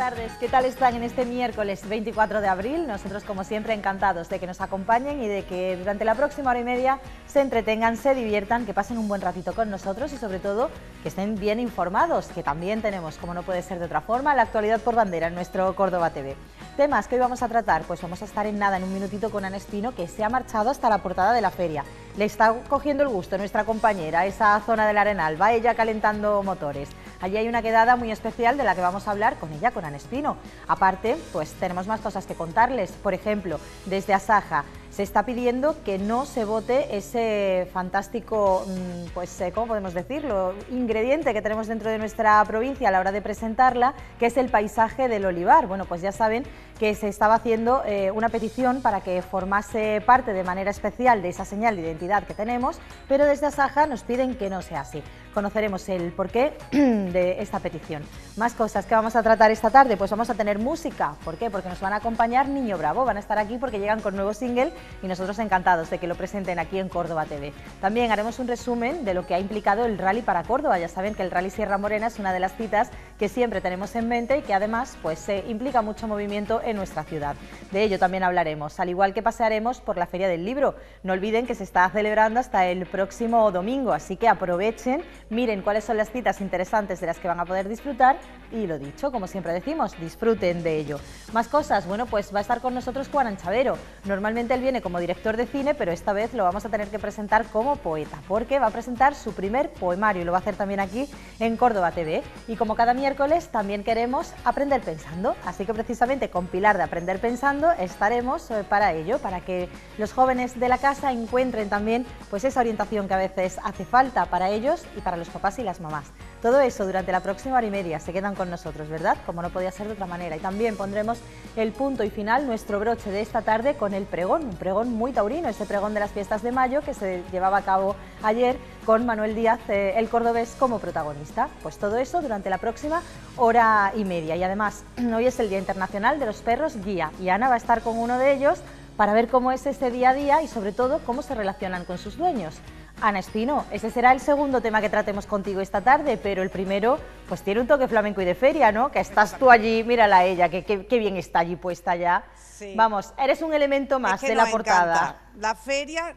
tardes, ¿qué tal están en este miércoles 24 de abril? Nosotros, como siempre, encantados de que nos acompañen y de que durante la próxima hora y media se entretengan, se diviertan, que pasen un buen ratito con nosotros y, sobre todo, que estén bien informados, que también tenemos, como no puede ser de otra forma, la actualidad por bandera en nuestro Córdoba TV. Temas que hoy vamos a tratar, pues vamos a estar en nada, en un minutito, con Ana Espino, que se ha marchado hasta la portada de la feria. Le está cogiendo el gusto nuestra compañera, esa zona del Arenal, va ella calentando motores. Allí hay una quedada muy especial de la que vamos a hablar con ella, con Ana Espino. Aparte, pues tenemos más cosas que contarles. Por ejemplo, desde Asaja se está pidiendo que no se bote ese fantástico, pues, ¿cómo podemos decirlo?, ingrediente que tenemos dentro de nuestra provincia a la hora de presentarla, que es el paisaje del olivar. Bueno, pues ya saben que se estaba haciendo una petición para que formase parte de manera especial de esa señal de identidad que tenemos, pero desde Asaja nos piden que no sea así. Conoceremos el porqué de esta petición. Más cosas que vamos a tratar esta tarde, pues vamos a tener música. ¿Por qué? Porque nos van a acompañar Niño Bravo, van a estar aquí porque llegan con nuevo single y nosotros encantados de que lo presenten aquí en Córdoba TV. También haremos un resumen de lo que ha implicado el Rally para Córdoba. Ya saben que el Rally Sierra Morena es una de las citas que siempre tenemos en mente y que además, pues, implica mucho movimiento en nuestra ciudad. De ello también hablaremos, al igual que pasearemos por la Feria del Libro. No olviden que se está celebrando hasta el próximo domingo, así que aprovechen, miren cuáles son las citas interesantes de las que van a poder disfrutar y, lo dicho, como siempre decimos, disfruten de ello. Más cosas, bueno, pues va a estar con nosotros Juan Anchavero. Normalmente él viene como director de cine, pero esta vez lo vamos a tener que presentar como poeta, porque va a presentar su primer poemario y lo va a hacer también aquí en Córdoba TV. Y como cada miércoles también queremos aprender pensando, así que precisamente con Pilar de Aprender Pensando estaremos para ello, para que los jóvenes de la casa encuentren también, pues, esa orientación que a veces hace falta para ellos y para los papás y las mamás. Todo eso durante la próxima hora y media. Se quedan con nosotros, ¿verdad? Como no podía ser de otra manera. Y también pondremos el punto y final, nuestro broche de esta tarde, con el pregón, un pregón muy taurino, ese pregón de las fiestas de mayo que se llevaba a cabo ayer con Manuel Díaz, el cordobés, como protagonista. Pues todo eso durante la próxima hora y media. Y además, hoy es el Día Internacional de los Perros Guía y Ana va a estar con uno de ellos para ver cómo es ese día a día y, sobre todo, cómo se relacionan con sus dueños. Ana Espino, ese será el segundo tema que tratemos contigo esta tarde, pero el primero, pues, tiene un toque flamenco y de feria, ¿no? Que estás tú allí, mírala a ella, que bien está allí puesta ya. Sí. Vamos, eres un elemento más, es que de la portada. Encanta. La feria,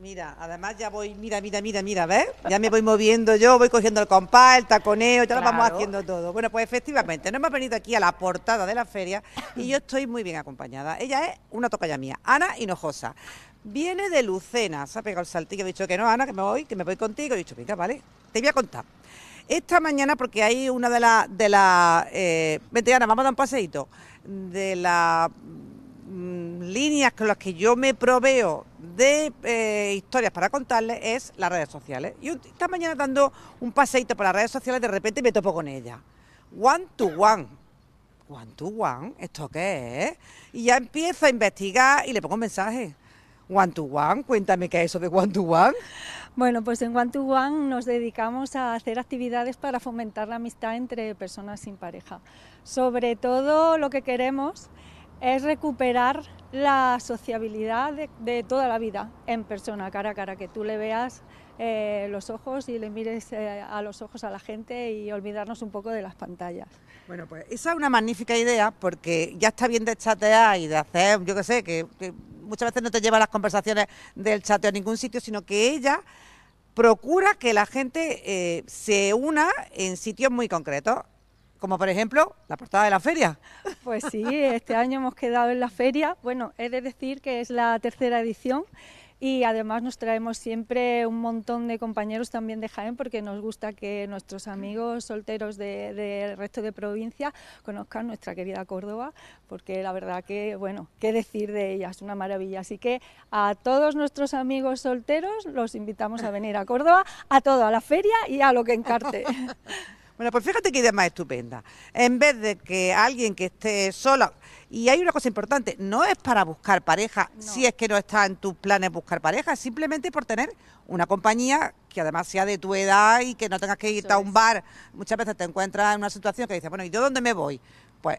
mira, además ya voy, mira, ¿ves? Ya me voy moviendo yo, voy cogiendo el compás, el taconeo, ya lo vamos haciendo todo. Bueno, pues efectivamente, nos hemos venido aquí a la portada de la feria y yo estoy muy bien acompañada. Ella es una tocaya mía, Ana Hinojosa. Viene de Lucena, se ha pegado el saltillo, ha dicho que no, Ana, que me voy contigo, he dicho, venga, vale, te voy a contar. Esta mañana, porque hay una de las, vente, Ana, vamos a dar un paseíto, de las líneas con las que yo me proveo de historias para contarles, es las redes sociales. Y esta mañana, dando un paseíto por las redes sociales, de repente me topo con ella. One to one. One to one, ¿esto qué es? Y ya empiezo a investigar y le pongo un mensaje. One to one, cuéntame qué es eso de One to one. Bueno, pues en One to one nos dedicamos a hacer actividades para fomentar la amistad entre personas sin pareja. Sobre todo lo que queremos es recuperar la sociabilidad de toda la vida en persona, cara a cara, que tú le veas los ojos y le mires a los ojos a la gente y olvidarnos un poco de las pantallas. Bueno, pues esa es una magnífica idea, porque ya está bien de chatear y de hacer, yo qué sé, que muchas veces no te lleva las conversaciones del chateo a ningún sitio, sino que ella procura que la gente se una en sitios muy concretos, como por ejemplo la portada de la feria. Pues sí, este año hemos quedado en la feria. Bueno, he de decir que es la tercera edición y además nos traemos siempre un montón de compañeros también de Jaén, porque nos gusta que nuestros amigos solteros del resto de provincia conozcan nuestra querida Córdoba, porque la verdad que, bueno, qué decir de ella, es una maravilla. Así que a todos nuestros amigos solteros los invitamos a venir a Córdoba, a todo, a la feria y a lo que encarte. Bueno, pues fíjate qué idea más estupenda. En vez de que alguien que esté sola, y hay una cosa importante, no es para buscar pareja, no. Si es que no está en tus planes buscar pareja, simplemente por tener una compañía que además sea de tu edad y que no tengas que irte a un bar. Muchas veces te encuentras en una situación que dices, bueno, ¿y yo dónde me voy? Pues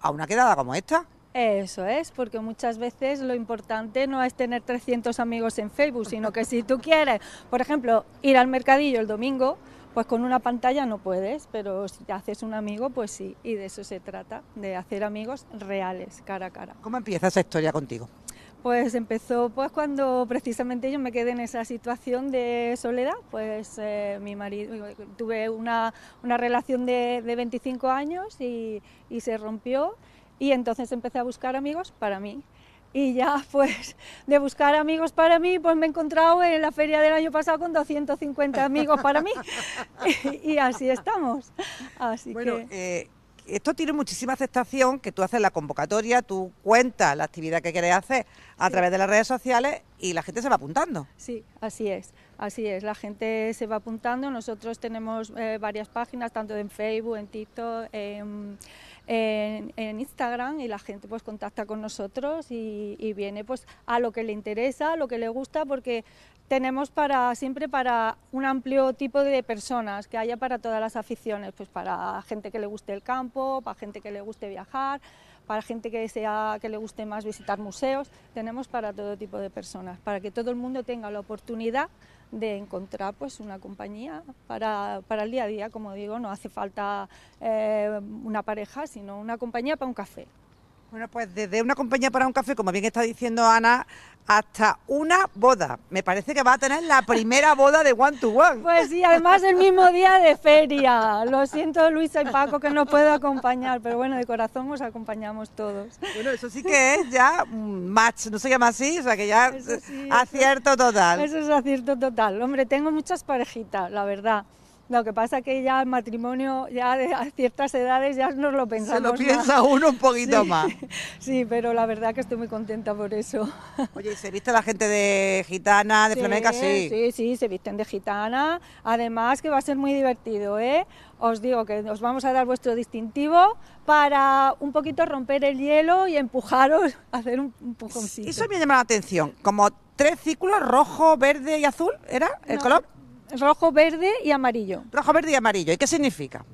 a una quedada como esta. Eso es, porque muchas veces lo importante no es tener 300 amigos en Facebook, sino que si tú quieres, por ejemplo, ir al mercadillo el domingo, Pues con una pantalla no puedes, pero si te haces un amigo, pues sí, y de eso se trata, de hacer amigos reales, cara a cara. ¿Cómo empieza esa historia contigo? Pues empezó pues cuando precisamente yo me quedé en esa situación de soledad, pues mi marido, tuve una relación de 25 años y se rompió, y entonces empecé a buscar amigos para mí. Y ya, pues, de buscar amigos para mí, pues me he encontrado en la feria del año pasado con 250 amigos para mí. Y así estamos. Así bueno, que... esto tiene muchísima aceptación, que tú haces la convocatoria, tú cuentas la actividad que quieres hacer a través de las redes sociales y la gente se va apuntando. Sí, así es. Así es, la gente se va apuntando. Nosotros tenemos varias páginas, tanto en Facebook, en TikTok, en Instagram, y la gente pues contacta con nosotros y viene pues a lo que le interesa, a lo que le gusta, porque tenemos siempre para un amplio tipo de personas, que haya para todas las aficiones, pues para gente que le guste el campo, para gente que le guste viajar, para gente que le guste más visitar museos. Tenemos para todo tipo de personas, para que todo el mundo tenga la oportunidad de encontrar pues una compañía para el día a día. Como digo, no hace falta una pareja, sino una compañía para un café. Bueno, pues desde una compañía para un café, como bien está diciendo Ana, hasta una boda. Me parece que va a tener la primera boda de One to One. Pues sí, además el mismo día de feria. Lo siento, Luisa y Paco, que no puedo acompañar, pero bueno, de corazón os acompañamos todos. Bueno, eso sí que es ya un match, no se llama así, o sea que ya sí, acierto total. Eso es acierto total. Hombre, tengo muchas parejitas, la verdad. Lo que pasa es que ya el matrimonio, ya a ciertas edades, ya nos lo pensamos. Se lo piensa uno un poquito más. Sí, pero la verdad que estoy muy contenta por eso. Oye, ¿y se viste la gente de gitana, de flamenca? Sí. Sí, se visten de gitana. Además que va a ser muy divertido, ¿eh? Os digo que os vamos a dar vuestro distintivo para un poquito romper el hielo y empujaros, hacer un empujoncito. Eso me llama la atención, como tres círculos, rojo, verde y azul, ¿era el color? Rojo, verde y amarillo. Rojo, verde y amarillo. ¿Y qué significa?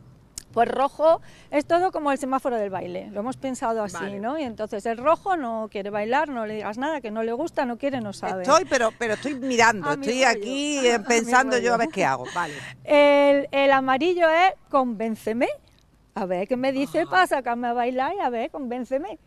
Pues rojo es todo como el semáforo del baile. Lo hemos pensado así, vale, ¿no? Y entonces el rojo no quiere bailar, no le digas nada, que no le gusta, no quiere, no sabe. Estoy, pero estoy mirando, estoy aquí pensando yo a ver qué hago. Vale. El amarillo es convénceme. A ver qué me dice para sacarme a bailar y a ver, convénceme.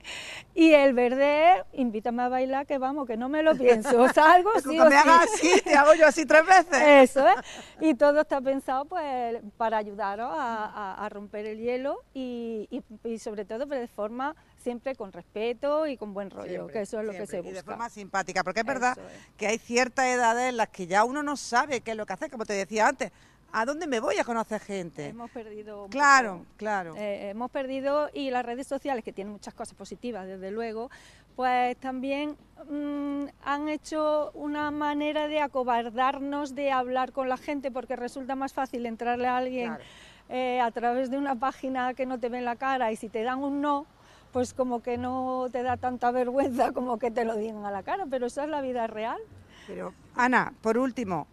Y el verde, invítame a bailar, que vamos, que no me lo pienso. Salgo, sí o sí. Hagas así, te hago yo así tres veces. Eso es. Y todo está pensado pues para ayudaros a romper el hielo y sobre todo de forma siempre con respeto y con buen rollo, siempre, que eso es lo que se busca. Y de forma simpática, porque es verdad que hay ciertas edades en las que ya uno no sabe qué es lo que hace, como te decía antes. ¿A dónde me voy a conocer gente? Hemos perdido... Claro, mucho. Claro. Hemos perdido, y las redes sociales, que tienen muchas cosas positivas, desde luego, pues también han hecho una manera de acobardarnos de hablar con la gente, porque resulta más fácil entrarle a alguien a través de una página que no te ve en la cara, y si te dan un no, pues como que no te da tanta vergüenza como que te lo digan a la cara, pero esa es la vida real. Pero, Ana, por último,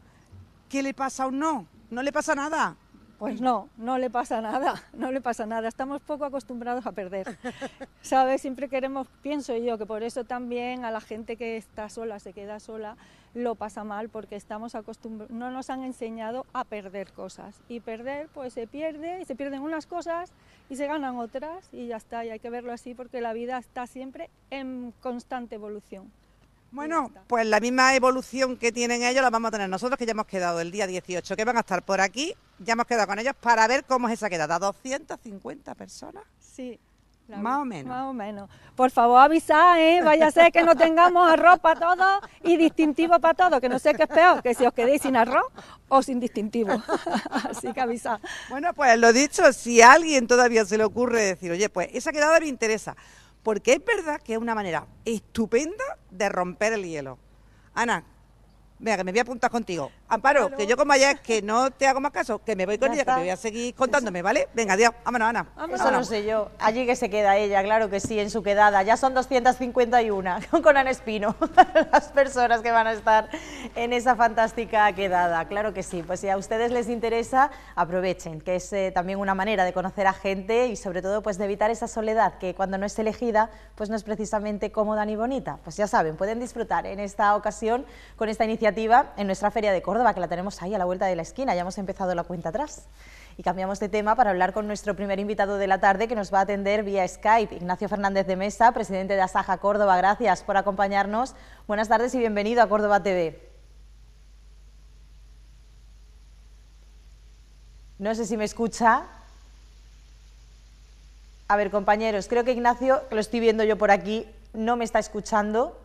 ¿qué le pasa a un no? ¿No le pasa nada? Pues no le pasa nada, no le pasa nada. Estamos poco acostumbrados a perder, ¿sabes? Siempre queremos, pienso yo, que por eso también a la gente que está sola, se queda sola, lo pasa mal, porque estamos acostumbrados, no nos han enseñado a perder cosas. Y perder, pues se pierde, y se pierden unas cosas y se ganan otras, y ya está, y hay que verlo así, porque la vida está siempre en constante evolución. Bueno, pues la misma evolución que tienen ellos la vamos a tener nosotros, que ya hemos quedado el día 18, que van a estar por aquí, ya hemos quedado con ellos para ver cómo es esa quedada. ¿250 personas? Sí. Más o menos. Más o menos. Por favor, avisad, ¿eh? Vaya a ser que no tengamos arroz para todos y distintivo para todos, que no sé qué es peor, que si os quedéis sin arroz o sin distintivo. Así que avisad. Bueno, pues lo dicho, si a alguien todavía se le ocurre decir, oye, pues esa quedada me interesa, porque es verdad que es una manera estupenda de romper el hielo. Ana, venga, que me voy a apuntar contigo. Amparo, que yo como allá es que no te hago más caso, que me voy con ella, que me voy a seguir contándome, ¿vale? Venga, adiós, vámonos, Ana. Eso no sé yo. Allí que se queda ella, claro que sí, en su quedada. Ya son 251 con Ana Espino, las personas que van a estar en esa fantástica quedada. Claro que sí, pues si a ustedes les interesa, aprovechen, que es también una manera de conocer a gente y sobre todo pues de evitar esa soledad que cuando no es elegida, pues no es precisamente cómoda ni bonita. Pues ya saben, pueden disfrutar en esta ocasión con esta iniciativa en nuestra Feria de Córdoba. Córdoba, que la tenemos ahí a la vuelta de la esquina, ya hemos empezado la cuenta atrás. Y cambiamos de tema para hablar con nuestro primer invitado de la tarde, que nos va a atender vía Skype, Ignacio Fernández de Mesa, presidente de Asaja Córdoba. Gracias por acompañarnos. Buenas tardes y bienvenido a Córdoba TV. No sé si me escucha. A ver, compañeros, creo que Ignacio, que lo estoy viendo yo por aquí, no me está escuchando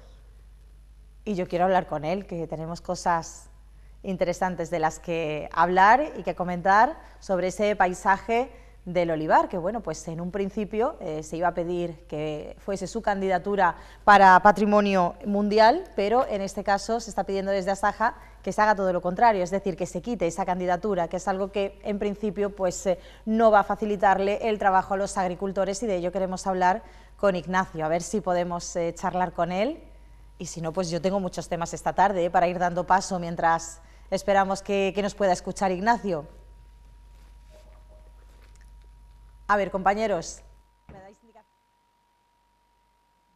y yo quiero hablar con él, que tenemos cosas interesantes de las que hablar y que comentar sobre ese paisaje del olivar, que bueno, pues en un principio se iba a pedir que fuese su candidatura para Patrimonio Mundial, pero en este caso se está pidiendo desde Asaja que se haga todo lo contrario, es decir, que se quite esa candidatura, que es algo que en principio pues no va a facilitarle el trabajo a los agricultores, y de ello queremos hablar con Ignacio, a ver si podemos charlar con él, y si no, pues yo tengo muchos temas esta tarde para ir dando paso mientras esperamos que nos pueda escuchar Ignacio. A ver, compañeros, ¿me dais indicación?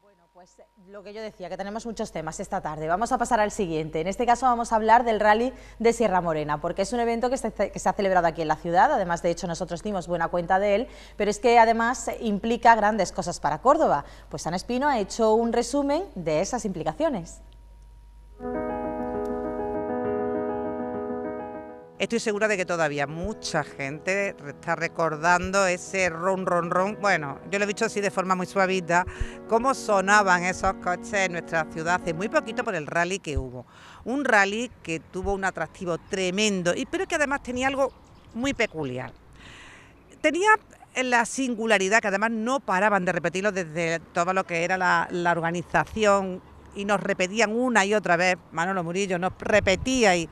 Bueno, pues lo que yo decía, que tenemos muchos temas esta tarde. Vamos a pasar al siguiente. En este caso vamos a hablar del Rally de Sierra Morena, porque es un evento que se ha celebrado aquí en la ciudad. Además, de hecho, nosotros dimos buena cuenta de él, pero es que además implica grandes cosas para Córdoba. Pues Ana Espino ha hecho un resumen de esas implicaciones. Estoy segura de que todavía mucha gente está recordando ese ron, ron, ron. Bueno, yo lo he dicho así de forma muy suavita, cómo sonaban esos coches en nuestra ciudad hace muy poquito por el rally que hubo. Un rally que tuvo un atractivo tremendo, pero que además tenía algo muy peculiar. Tenía la singularidad, que además no paraban de repetirlo desde todo lo que era la organización, y nos repetían una y otra vez, Manolo Murillo nos repetía y...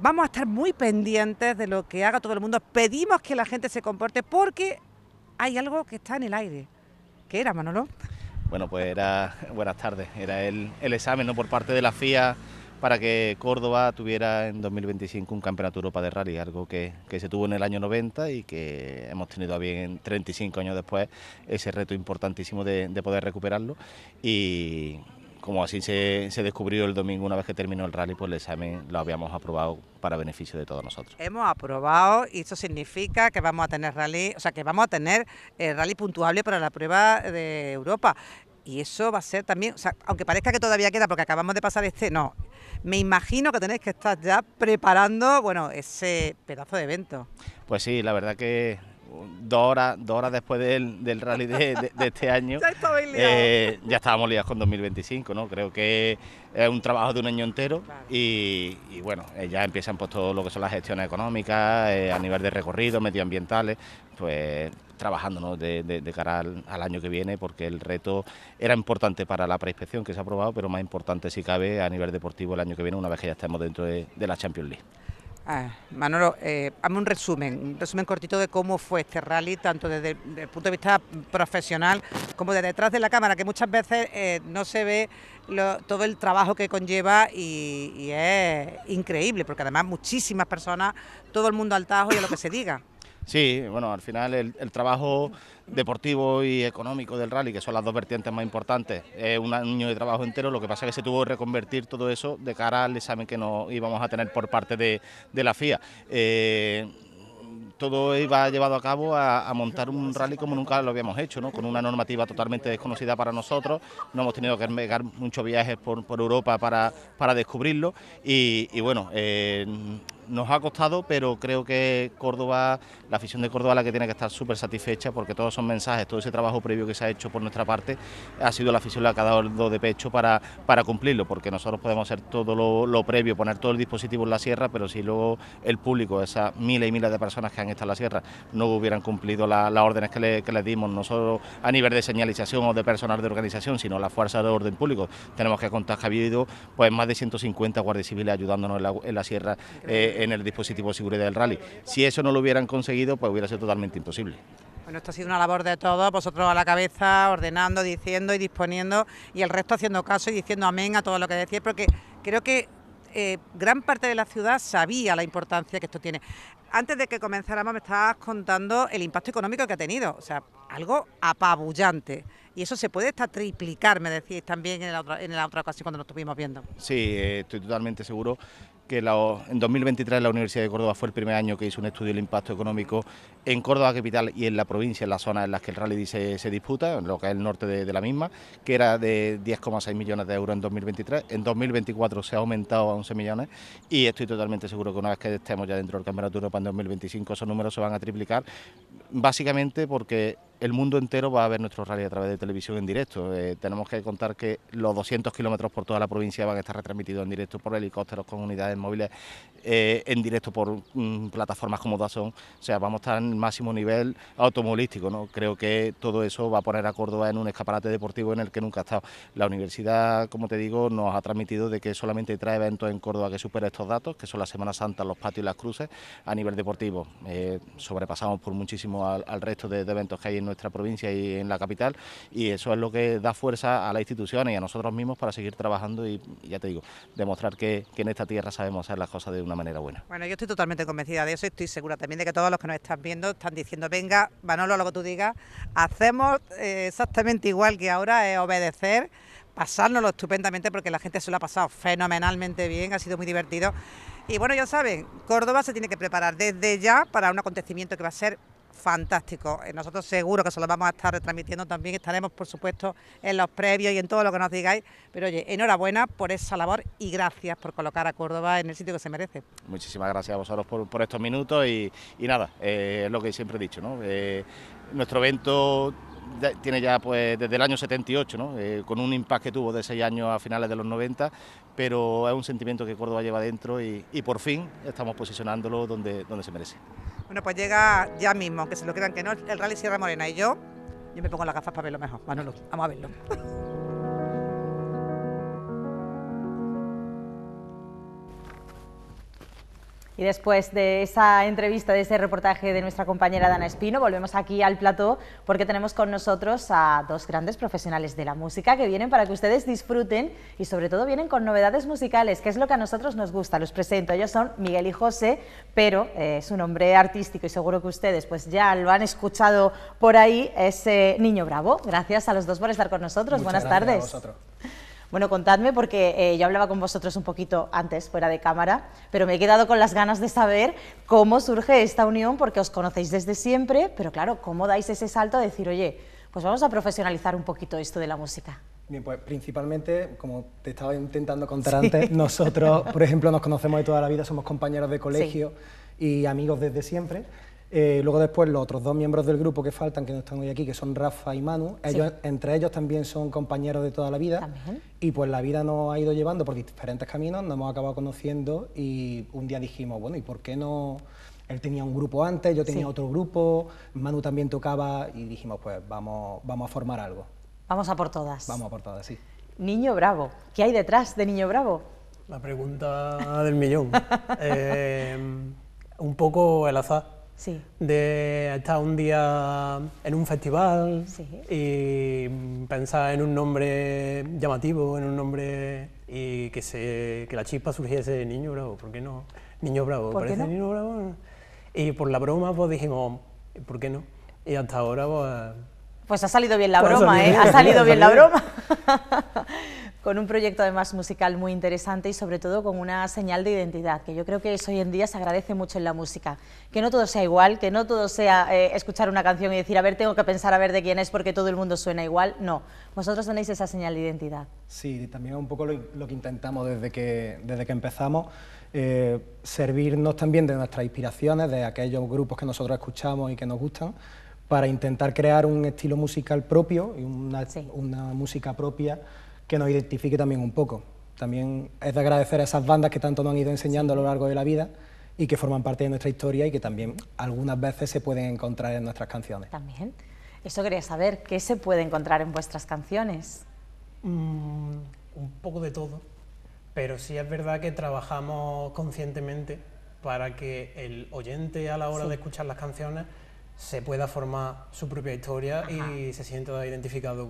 Vamos a estar muy pendientes de lo que haga todo el mundo. Pedimos que la gente se comporte porque hay algo que está en el aire. ¿Qué era, Manolo? Bueno, pues era... Buenas tardes. Era el examen, ¿no?, por parte de la FIA para que Córdoba tuviera en 2025 un Campeonato Europa de Rally, algo que se tuvo en el año 90 y que hemos tenido a bien 35 años después ese reto importantísimo de poder recuperarlo. Y... como así se descubrió el domingo, una vez que terminó el rally, pues el examen lo habíamos aprobado para beneficio de todos nosotros. Hemos aprobado, y eso significa que vamos a tener rally, o sea, que vamos a tener rally puntuable para la prueba de Europa. Y eso va a ser también, o sea, aunque parezca que todavía queda porque acabamos de pasar este, no. Me imagino que tenéis que estar ya preparando, bueno, ese pedazo de evento. Pues sí, la verdad que... Dos horas después del rally de este año, ya estábamos liados con 2025, ¿no? Creo que es un trabajo de un año entero, claro. y bueno, ya empiezan pues todo lo que son las gestiones económicas, a nivel de recorridos, medioambientales, pues trabajando, ¿no?, de cara al año que viene, porque el reto era importante para la preinspección que se ha aprobado, pero más importante si cabe a nivel deportivo el año que viene, una vez que ya estemos dentro de la Champions League. Manolo, hazme un resumen cortito de cómo fue este rally, tanto desde el punto de vista profesional como de detrás de la cámara, que muchas veces no se ve todo el trabajo que conlleva y es increíble, porque además muchísimas personas, todo el mundo al tajo y a lo que se diga. Sí, bueno, al final el trabajo deportivo y económico del rally, que son las dos vertientes más importantes, es un año de trabajo entero. Lo que pasa es que se tuvo que reconvertir todo eso de cara al examen que nos íbamos a tener por parte de la FIA. Todo iba llevado a cabo a montar un rally como nunca lo habíamos hecho, ¿no?, con una normativa totalmente desconocida para nosotros. No hemos tenido que envegar muchos viajes por Europa para descubrirlo y bueno, nos ha costado, pero creo que Córdoba, la afición de Córdoba, la que tiene que estar súper satisfecha, porque todos son mensajes, todo ese trabajo previo que se ha hecho por nuestra parte, ha sido la afición la que ha dado el do de pecho para cumplirlo, porque nosotros podemos hacer todo lo previo, poner todo el dispositivo en la sierra, pero si luego el público, esas miles y miles de personas que han estado en la sierra, no hubieran cumplido las órdenes que les dimos, no solo a nivel de señalización o de personal de organización, sino la fuerza de orden público. Tenemos que contar que ha habido pues más de 150 guardias civiles ayudándonos en la sierra, en el dispositivo de seguridad del rally. Si eso no lo hubieran conseguido, pues hubiera sido totalmente imposible. Bueno, esto ha sido una labor de todos, vosotros a la cabeza, ordenando, diciendo y disponiendo, y el resto haciendo caso y diciendo amén a todo lo que decís, porque creo que gran parte de la ciudad sabía la importancia que esto tiene. Antes de que comenzáramos me estabas contando el impacto económico que ha tenido, o sea, algo apabullante. Y eso se puede hasta triplicar, me decís también en la otra ocasión cuando nos estuvimos viendo. Sí, estoy totalmente seguro que en 2023 la Universidad de Córdoba fue el primer año que hizo un estudio del impacto económico en Córdoba capital y en la provincia, en las zonas en las que el rally se disputa, en lo que es el norte de la misma, que era de 10,6 millones de euros en 2023, en 2024 se ha aumentado a 11 millones y estoy totalmente seguro que una vez que estemos ya dentro del Campeonato de Europa en 2025 esos números se van a triplicar, básicamente porque el mundo entero va a ver nuestro rally a través de televisión en directo. Tenemos que contar que los 200 kilómetros por toda la provincia van a estar retransmitidos en directo por helicópteros, con unidades móviles, en directo por plataformas como Dazón. O sea, vamos a estar en el máximo nivel automovilístico, ¿no? Creo que todo eso va a poner a Córdoba en un escaparate deportivo en el que nunca ha estado. La universidad, como te digo, nos ha transmitido de que solamente trae eventos en Córdoba que superen estos datos, que son la Semana Santa, los patios y las cruces, a nivel deportivo. Sobrepasamos por muchísimo al resto de eventos que hay en nuestra provincia y en la capital, y eso es lo que da fuerza a las instituciones y a nosotros mismos para seguir trabajando y, ya te digo, demostrar que en esta tierra sabemos hacer las cosas de una manera buena. Bueno, yo estoy totalmente convencida de eso y estoy segura también de que todos los que nos están viendo están diciendo, venga, Manolo, lo que tú digas, hacemos exactamente igual que ahora, es obedecer, pasárnoslo estupendamente porque la gente se lo ha pasado fenomenalmente bien, ha sido muy divertido y bueno, ya saben, Córdoba se tiene que preparar desde ya para un acontecimiento que va a ser fantástico. Nosotros seguro que se lo vamos a estar retransmitiendo también, estaremos por supuesto en los previos y en todo lo que nos digáis, pero oye, enhorabuena por esa labor y gracias por colocar a Córdoba en el sitio que se merece. Muchísimas gracias a vosotros por estos minutos y nada, es lo que siempre he dicho, ¿no? Nuestro evento tiene ya pues desde el año 78, ¿no? Con un impacto que tuvo de 6 años a finales de los 90, pero es un sentimiento que Córdoba lleva dentro y por fin estamos posicionándolo donde se merece. Bueno, pues llega ya mismo, aunque se lo crean que no, el Rally Sierra Morena y yo me pongo las gafas para verlo mejor. Manolo, vamos a verlo. Y después de esa entrevista, de ese reportaje de nuestra compañera Ana Espino, volvemos aquí al plató porque tenemos con nosotros a dos grandes profesionales de la música que vienen para que ustedes disfruten y sobre todo vienen con novedades musicales, que es lo que a nosotros nos gusta. Los presento, ellos son Miguel y José, pero su nombre artístico y seguro que ustedes pues ya lo han escuchado por ahí, es Niño Bravo. Gracias a los dos por estar con nosotros. Muchas buenas tardes. A vosotros. Bueno, contadme, porque yo hablaba con vosotros un poquito antes, fuera de cámara, pero me he quedado con las ganas de saber cómo surge esta unión, porque os conocéis desde siempre, pero claro, ¿cómo dais ese salto a decir, oye, pues vamos a profesionalizar un poquito esto de la música? Bien, pues principalmente, como te estaba intentando contar antes, nosotros, por ejemplo, nos conocemos de toda la vida, somos compañeros de colegio y amigos desde siempre. Luego después los otros dos miembros del grupo que faltan, que no están hoy aquí, que son Rafa y Manu, ellos, entre ellos también son compañeros de toda la vida. ¿También? Y pues la vida nos ha ido llevando por diferentes caminos, nos hemos acabado conociendo y un día dijimos, bueno, ¿y por qué no? Él tenía un grupo antes, yo tenía otro grupo, Manu también tocaba y dijimos, pues vamos a formar algo. Vamos a por todas. Vamos a por todas, sí. Niño Bravo, ¿qué hay detrás de Niño Bravo? La pregunta del millón. Un poco el azar. Sí. De estar un día en un festival y pensar en un nombre llamativo, en un nombre y que la chispa surgiese Niño Bravo, ¿por qué no? Niño Bravo, ¿parece no? Niño Bravo. Y por la broma pues dijimos, ¿por qué no? Y hasta ahora pues ha salido bien la broma, ¿eh? Ha salido bien la broma. Con un proyecto además musical muy interesante y sobre todo con una señal de identidad, que yo creo que eso hoy en día se agradece mucho en la música, que no todo sea igual, que no todo sea escuchar una canción y decir, a ver, tengo que pensar a ver de quién es porque todo el mundo suena igual, no, vosotros tenéis esa señal de identidad. Sí, también es un poco lo que intentamos desde que empezamos, servirnos también de nuestras inspiraciones, de aquellos grupos que nosotros escuchamos y que nos gustan, para intentar crear un estilo musical propio y una música propia que nos identifique también un poco. También es de agradecer a esas bandas que tanto nos han ido enseñando a lo largo de la vida y que forman parte de nuestra historia y que también algunas veces se pueden encontrar en nuestras canciones. También. Eso quería saber, ¿qué se puede encontrar en vuestras canciones? Un poco de todo, pero sí es verdad que trabajamos conscientemente para que el oyente a la hora de escuchar las canciones se pueda formar su propia historia. Ajá. Y se sienta identificado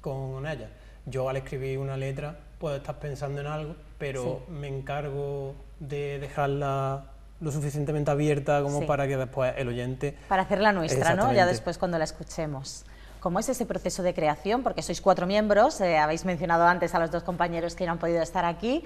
con ella. Yo al escribir una letra puedo estar pensando en algo, pero me encargo de dejarla lo suficientemente abierta como para que después el oyente... Para hacerla nuestra, ¿no? Ya después cuando la escuchemos. ¿Cómo es ese proceso de creación? Porque sois 4 miembros, habéis mencionado antes a los 2 compañeros que no han podido estar aquí.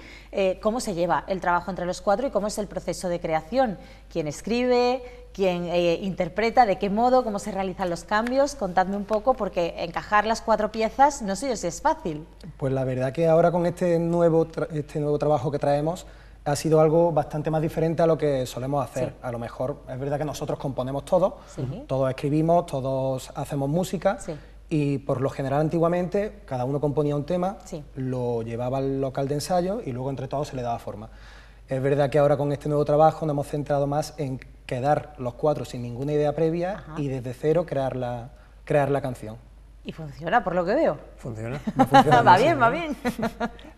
¿Cómo se lleva el trabajo entre los 4 y cómo es el proceso de creación? ¿Quién escribe? ¿Quién interpreta? ¿De qué modo? ¿Cómo se realizan los cambios? Contadme un poco, porque encajar las 4 piezas no sé yo si es fácil. Pues la verdad que ahora con este nuevo trabajo que traemos ha sido algo bastante más diferente a lo que solemos hacer. Sí. A lo mejor es verdad que nosotros componemos todo, sí, todos escribimos, todos hacemos música, sí, y por lo general antiguamente cada uno componía un tema, sí, lo llevaba al local de ensayo y luego entre todos se le daba forma. Es verdad que ahora con este nuevo trabajo nos hemos centrado más en quedar los 4 sin ninguna idea previa, ajá, y desde cero crear la canción. Y funciona, por lo que veo. Funciona. No funciona va bien, va bien.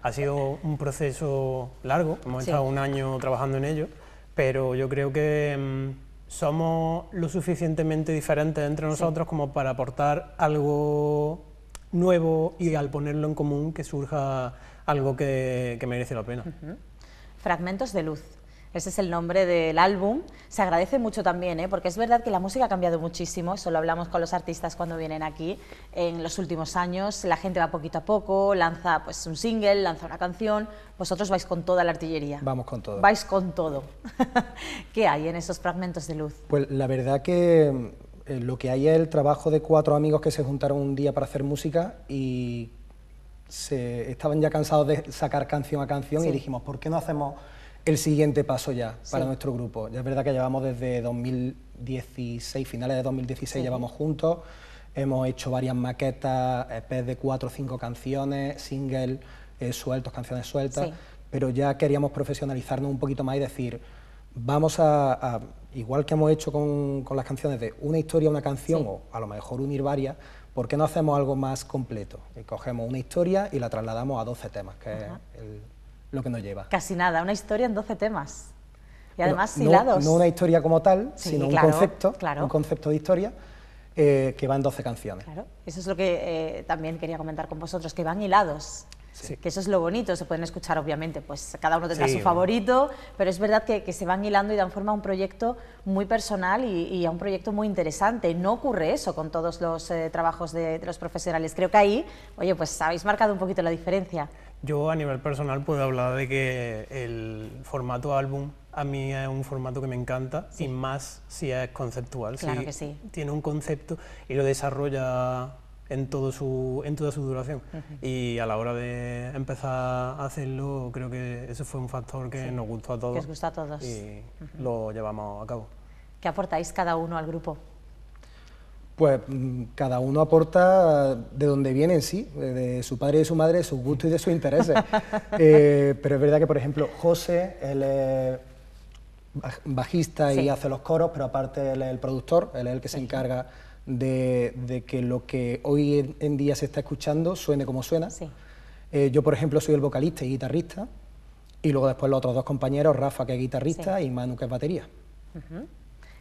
Ha sido un proceso largo, hemos, sí, estado un año trabajando en ello, pero yo creo que somos lo suficientemente diferentes entre nosotros, sí, como para aportar algo nuevo y al ponerlo en común que surja algo que merece la pena. Uh-huh. Fragmentos de Luz. Ese es el nombre del álbum. Se agradece mucho también, ¿eh? Porque es verdad que la música ha cambiado muchísimo, eso lo hablamos con los artistas cuando vienen aquí. En los últimos años la gente va poquito a poco, lanza pues un single, lanza una canción. Vosotros vais con toda la artillería. Vamos con todo. Vais con todo. ¿Qué hay en esos fragmentos de luz? Pues la verdad que lo que hay es el trabajo de 4 amigos que se juntaron un día para hacer música y estaban ya cansados de sacar canción a canción, sí, y dijimos, ¿por qué no hacemos el siguiente paso ya, sí, para nuestro grupo? Ya es verdad que llevamos desde 2016, finales de 2016, sí, llevamos juntos, hemos hecho varias maquetas, EPs de 4 o 5 canciones, singles sueltos, canciones sueltas, sí, pero ya queríamos profesionalizarnos un poquito más y decir, vamos a igual que hemos hecho con las canciones de una historia, una canción, sí, o a lo mejor unir varias, ¿por qué no hacemos algo más completo? Y cogemos una historia y la trasladamos a 12 temas, que, ajá, es lo que nos lleva. Casi nada, una historia en 12 temas. Y además bueno, hilados. No una historia como tal, sí, sino claro, un concepto de historia que va en 12 canciones. Claro, eso es lo que también quería comentar con vosotros, que van hilados. Sí. Que eso es lo bonito, se pueden escuchar obviamente, pues cada uno tendrá, sí, su favorito, pero es verdad que se van hilando y dan forma a un proyecto muy personal y a un proyecto muy interesante. No ocurre eso con todos los trabajos de los profesionales. Creo que ahí, oye, pues habéis marcado un poquito la diferencia. Yo a nivel personal puedo hablar de que el formato álbum a mí es un formato que me encanta, sí, y más si es conceptual. Claro que sí. Tiene un concepto y lo desarrolla en toda su duración, uh-huh, y a la hora de empezar a hacerlo creo que eso fue un factor que, sí, nos gustó a todos. Que os gusta a todos. Y, uh-huh, lo llevamos a cabo. ¿Qué aportáis cada uno al grupo? Pues cada uno aporta de donde viene en sí, de su padre y de su madre, de sus gustos y de sus intereses. Pero es verdad que, por ejemplo, José, él es bajista, sí, y hace los coros, pero aparte él es el productor, él es el que, sí, se encarga de que lo que hoy en día se está escuchando suene como suena. Sí. Yo, por ejemplo, soy el vocalista y guitarrista, y luego después los otros 2 compañeros, Rafa, que es guitarrista, sí, y Manu, que es batería. Uh-huh.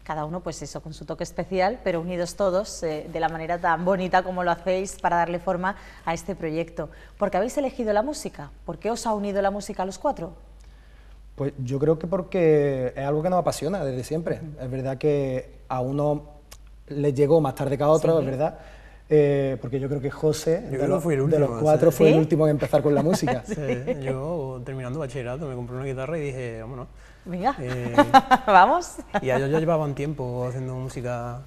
Cada uno, pues eso, con su toque especial, pero unidos todos de la manera tan bonita como lo hacéis para darle forma a este proyecto. ¿Por qué habéis elegido la música? ¿Por qué os ha unido la música a los 4? Pues yo creo que porque es algo que nos apasiona desde siempre. Es verdad que a uno les llegó más tarde que a otros, sí, es verdad, porque yo creo que José, de los cuatro, fue, ¿sí?, el último en empezar con la música. Sí. Sí. Yo, terminando bachillerato, me compré una guitarra y dije, vámonos. Venga, vamos. Y ellos ya llevaban tiempo haciendo música,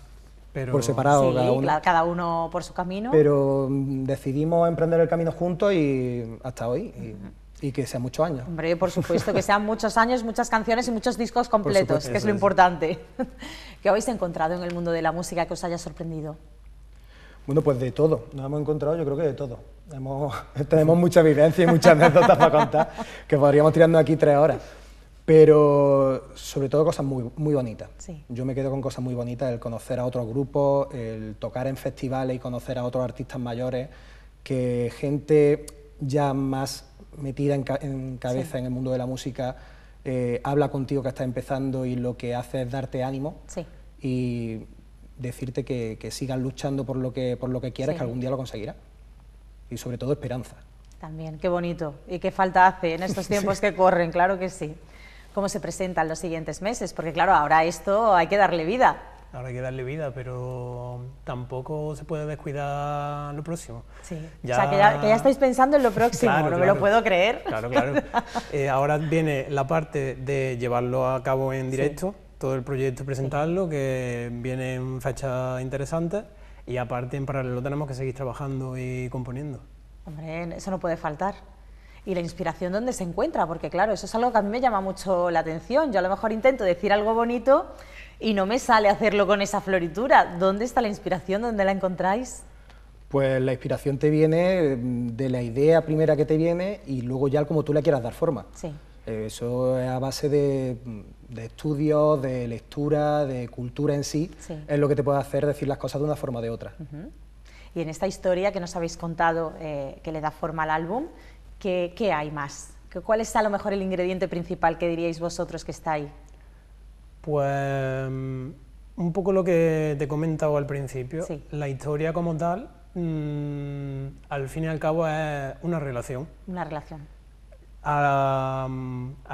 pero por separado, sí, cada uno por su camino. Pero decidimos emprender el camino juntos y hasta hoy. Y, uh-huh, y que sean muchos años. Hombre, por supuesto, que sean muchos años, muchas canciones y muchos discos completos, que es lo importante. ¿Qué habéis encontrado en el mundo de la música que os haya sorprendido? Bueno, pues de todo. Nos hemos encontrado, yo creo que de todo. Tenemos mucha vivencia y muchas anécdotas para contar, que podríamos tirarnos aquí 3 horas. Pero sobre todo cosas muy, muy bonitas. Sí. Yo me quedo con cosas muy bonitas, el conocer a otros grupos, el tocar en festivales y conocer a otros artistas mayores, que gente ya más metida en cabeza, sí, en el mundo de la música, habla contigo que estás empezando y lo que hace es darte ánimo, sí, y decirte que sigas luchando por lo que quieres, sí, que algún día lo conseguirás. Y sobre todo esperanza. También, qué bonito. Y qué falta hace en estos tiempos, sí, que corren, claro que sí. ¿Cómo se presentan los siguientes meses? Porque claro, ahora esto hay que darle vida. Ahora hay que darle vida, pero tampoco se puede descuidar lo próximo. Sí, ya... o sea, que ya estáis pensando en lo próximo, claro, no me lo puedo creer. Claro, claro. Ahora viene la parte de llevarlo a cabo en directo, sí, todo el proyecto, presentarlo, sí, que viene en fechas interesantes, y aparte en paralelo tenemos que seguir trabajando y componiendo. Hombre, eso no puede faltar. ¿Y la inspiración dónde se encuentra? Porque claro, eso es algo que a mí me llama mucho la atención. Yo a lo mejor intento decir algo bonito y no me sale hacerlo con esa floritura. ¿Dónde está la inspiración? ¿Dónde la encontráis? Pues la inspiración te viene de la idea primera que te viene y luego ya como tú le quieras dar forma. Sí. Eso es a base de estudios, de lectura, de cultura en sí, sí, es lo que te puede hacer decir las cosas de una forma o de otra. Uh-huh. Y en esta historia que nos habéis contado, que le da forma al álbum, ¿qué hay más? ¿Cuál es a lo mejor el ingrediente principal que diríais vosotros que está ahí? Pues un poco lo que te he comentado al principio, sí, la historia como tal, al fin y al cabo es una relación. Una relación. A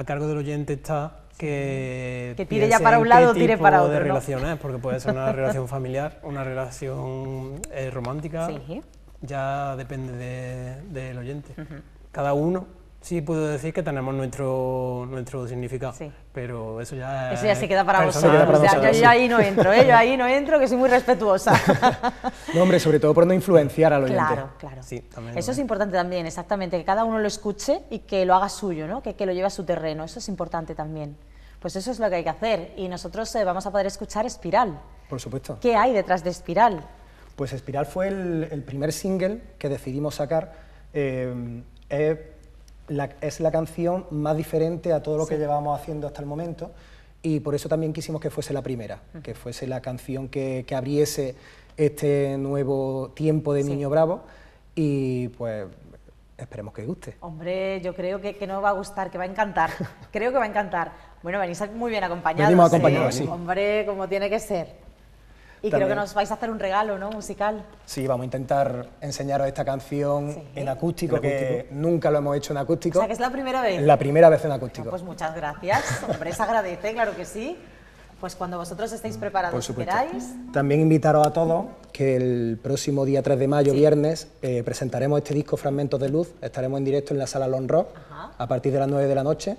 cargo del oyente está que tire ya para un lado, tire para otro. ¿Qué tipo de relación es? Porque puede ser una relación familiar, una relación romántica, sí, ya depende del oyente. Uh-huh. Cada uno, sí puedo decir que tenemos nuestro significado, sí, pero eso ya es... Eso ya se queda para vosotros, o sea, yo ahí no entro, yo ahí no entro, que soy muy respetuosa. No, hombre, sobre todo por no influenciar al oyente. Claro, claro. Sí, también, eso es importante también, exactamente, que cada uno lo escuche y que lo haga suyo, ¿no? Que lo lleve a su terreno, eso es importante también. Pues eso es lo que hay que hacer, y nosotros vamos a poder escuchar Espiral. Por supuesto. ¿Qué hay detrás de Espiral? Pues Espiral fue el primer single que decidimos sacar. Es la canción más diferente a todo lo, sí, que llevábamos haciendo hasta el momento, y por eso también quisimos que fuese la primera, que fuese la canción que abriese este nuevo tiempo de, sí, Niño Bravo, y pues esperemos que guste. Hombre, yo creo que no va a gustar, que va a encantar, creo que va a encantar. Bueno, venís muy bien acompañados. Venimos acompañados, sí. Hombre, como tiene que ser. Y también creo que nos vais a hacer un regalo, ¿no?, musical. Sí, vamos a intentar enseñaros esta canción, sí, en acústico, que nunca lo hemos hecho en acústico. O sea, que es la primera vez. La primera vez en acústico. Bueno, pues muchas gracias. Hombre, se agradece, claro que sí. Pues cuando vosotros estéis preparados, si queráis. También invitaros a todos que el próximo día 3 de mayo, sí, viernes, presentaremos este disco Fragmentos de Luz. Estaremos en directo en la sala Long Rock, ajá, a partir de las 9 de la noche.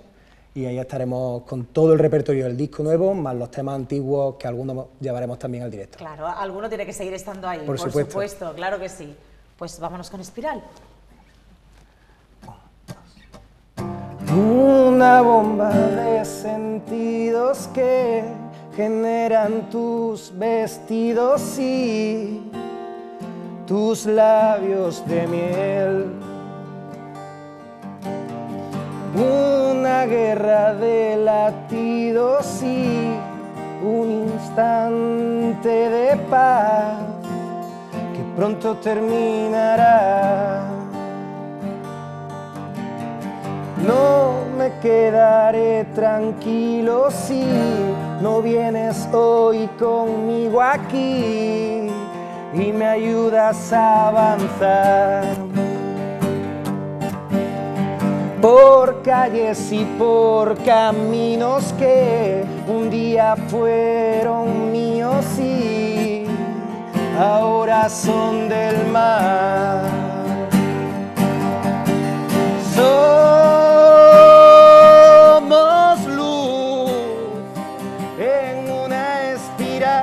Y ahí estaremos con todo el repertorio del disco nuevo, más los temas antiguos que algunos llevaremos también al directo. Claro, alguno tiene que seguir estando ahí, por supuesto. Claro que sí. Pues vámonos con Espiral. Una bomba de sentidos que generan tus vestidos y tus labios de miel. Una guerra de latidos y un instante de paz que pronto terminará. No me quedaré tranquilo si no vienes hoy conmigo aquí y me ayudas a avanzar. Por calles y por caminos que un día fueron míos y ahora son del mar. Somos luz en una espiral.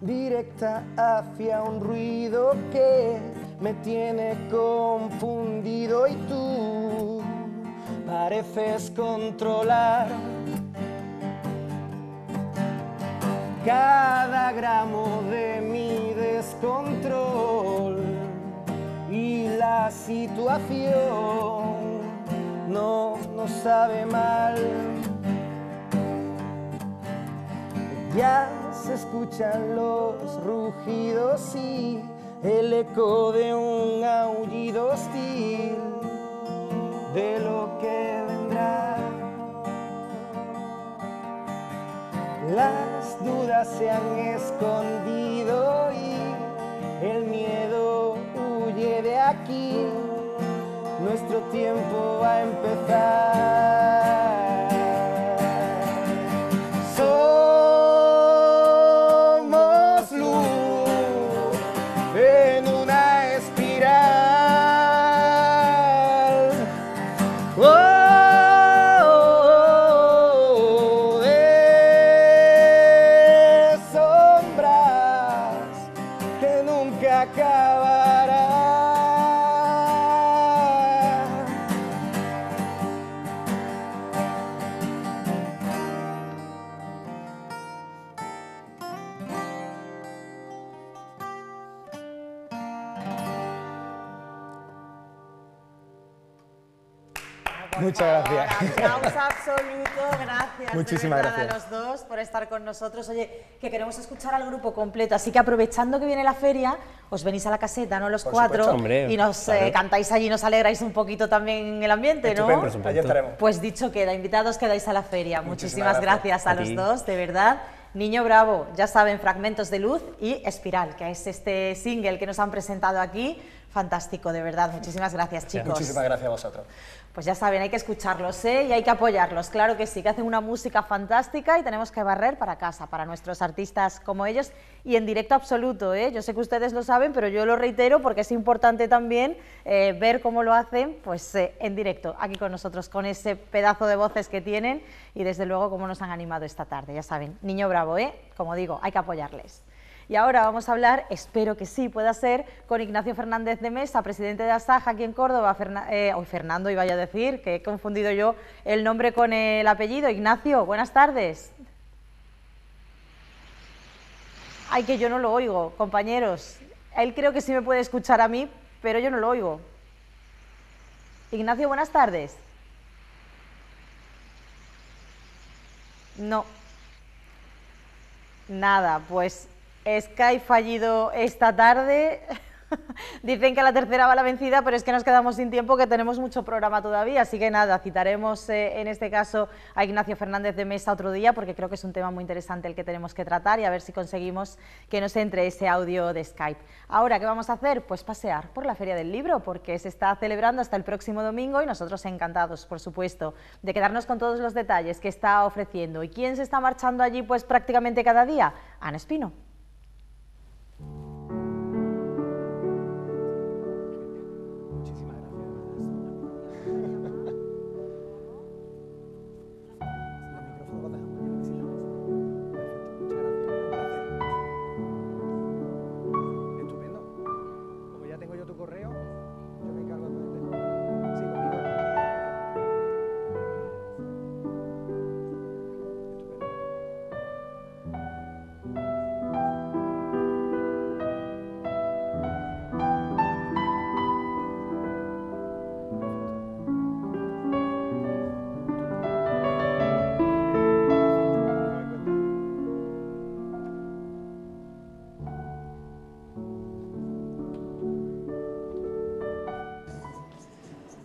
Directa hacia un ruido que me tiene confundido y tú pareces controlar cada gramo de mi descontrol y la situación no sabe mal. Ya se escuchan los rugidos y el eco de un aullido hostil de lo que vendrá. Las dudas se han escondido y el miedo huye de aquí. Nuestro tiempo va a empezar. Somos luz en una espiral. Oh, oh, oh, oh. Sombras que nunca acabarán. Muchas gracias. Un aplauso absoluto, gracias. Muchísimas gracias a los dos por estar con nosotros. Oye, que queremos escuchar al grupo completo, así que aprovechando que viene la feria, os venís a la caseta, ¿no? Los por cuatro supuesto, hombre, y nos cantáis allí, nos alegráis un poquito también en el ambiente, ¿no? Allí estaremos. Pues dicho queda, invitados quedáis a la feria. Muchísimas gracias a los dos, de verdad. Niño Bravo, ya saben, Fragmentos de Luz y Espiral, que es este single que nos han presentado aquí. Fantástico, de verdad. Muchísimas gracias, chicos. Muchísimas gracias a vosotros. Pues ya saben, hay que escucharlos, ¿eh? Y hay que apoyarlos, claro que sí, que hacen una música fantástica y tenemos que barrer para casa, para nuestros artistas como ellos y en directo absoluto, ¿eh? Yo sé que ustedes lo saben, pero yo lo reitero porque es importante también ver cómo lo hacen pues, en directo, aquí con nosotros, con ese pedazo de voces que tienen y desde luego cómo nos han animado esta tarde, ya saben. Niño Bravo, ¿eh? Como digo, hay que apoyarles. Y ahora vamos a hablar, espero que sí pueda ser, con Ignacio Fernández de Mesa, presidente de Asaja aquí en Córdoba. Fernando iba yo a decir, que he confundido yo el nombre con el apellido. Ignacio, buenas tardes. Ay, que yo no lo oigo, compañeros. Él creo que sí me puede escuchar a mí, pero yo no lo oigo. Ignacio, buenas tardes. No. Nada, pues... Skype fallido esta tarde, dicen que a la tercera va la vencida, pero es que nos quedamos sin tiempo, que tenemos mucho programa todavía, así que nada, citaremos en este caso a Ignacio Fernández de Mesa otro día, porque creo que es un tema muy interesante el que tenemos que tratar y a ver si conseguimos que nos entre ese audio de Skype. Ahora, ¿qué vamos a hacer? Pues pasear por la Feria del Libro, porque se está celebrando hasta el próximo domingo y nosotros encantados, por supuesto, de quedarnos con todos los detalles que está ofreciendo. ¿Y quién se está marchando allí pues prácticamente cada día? Ana Espino.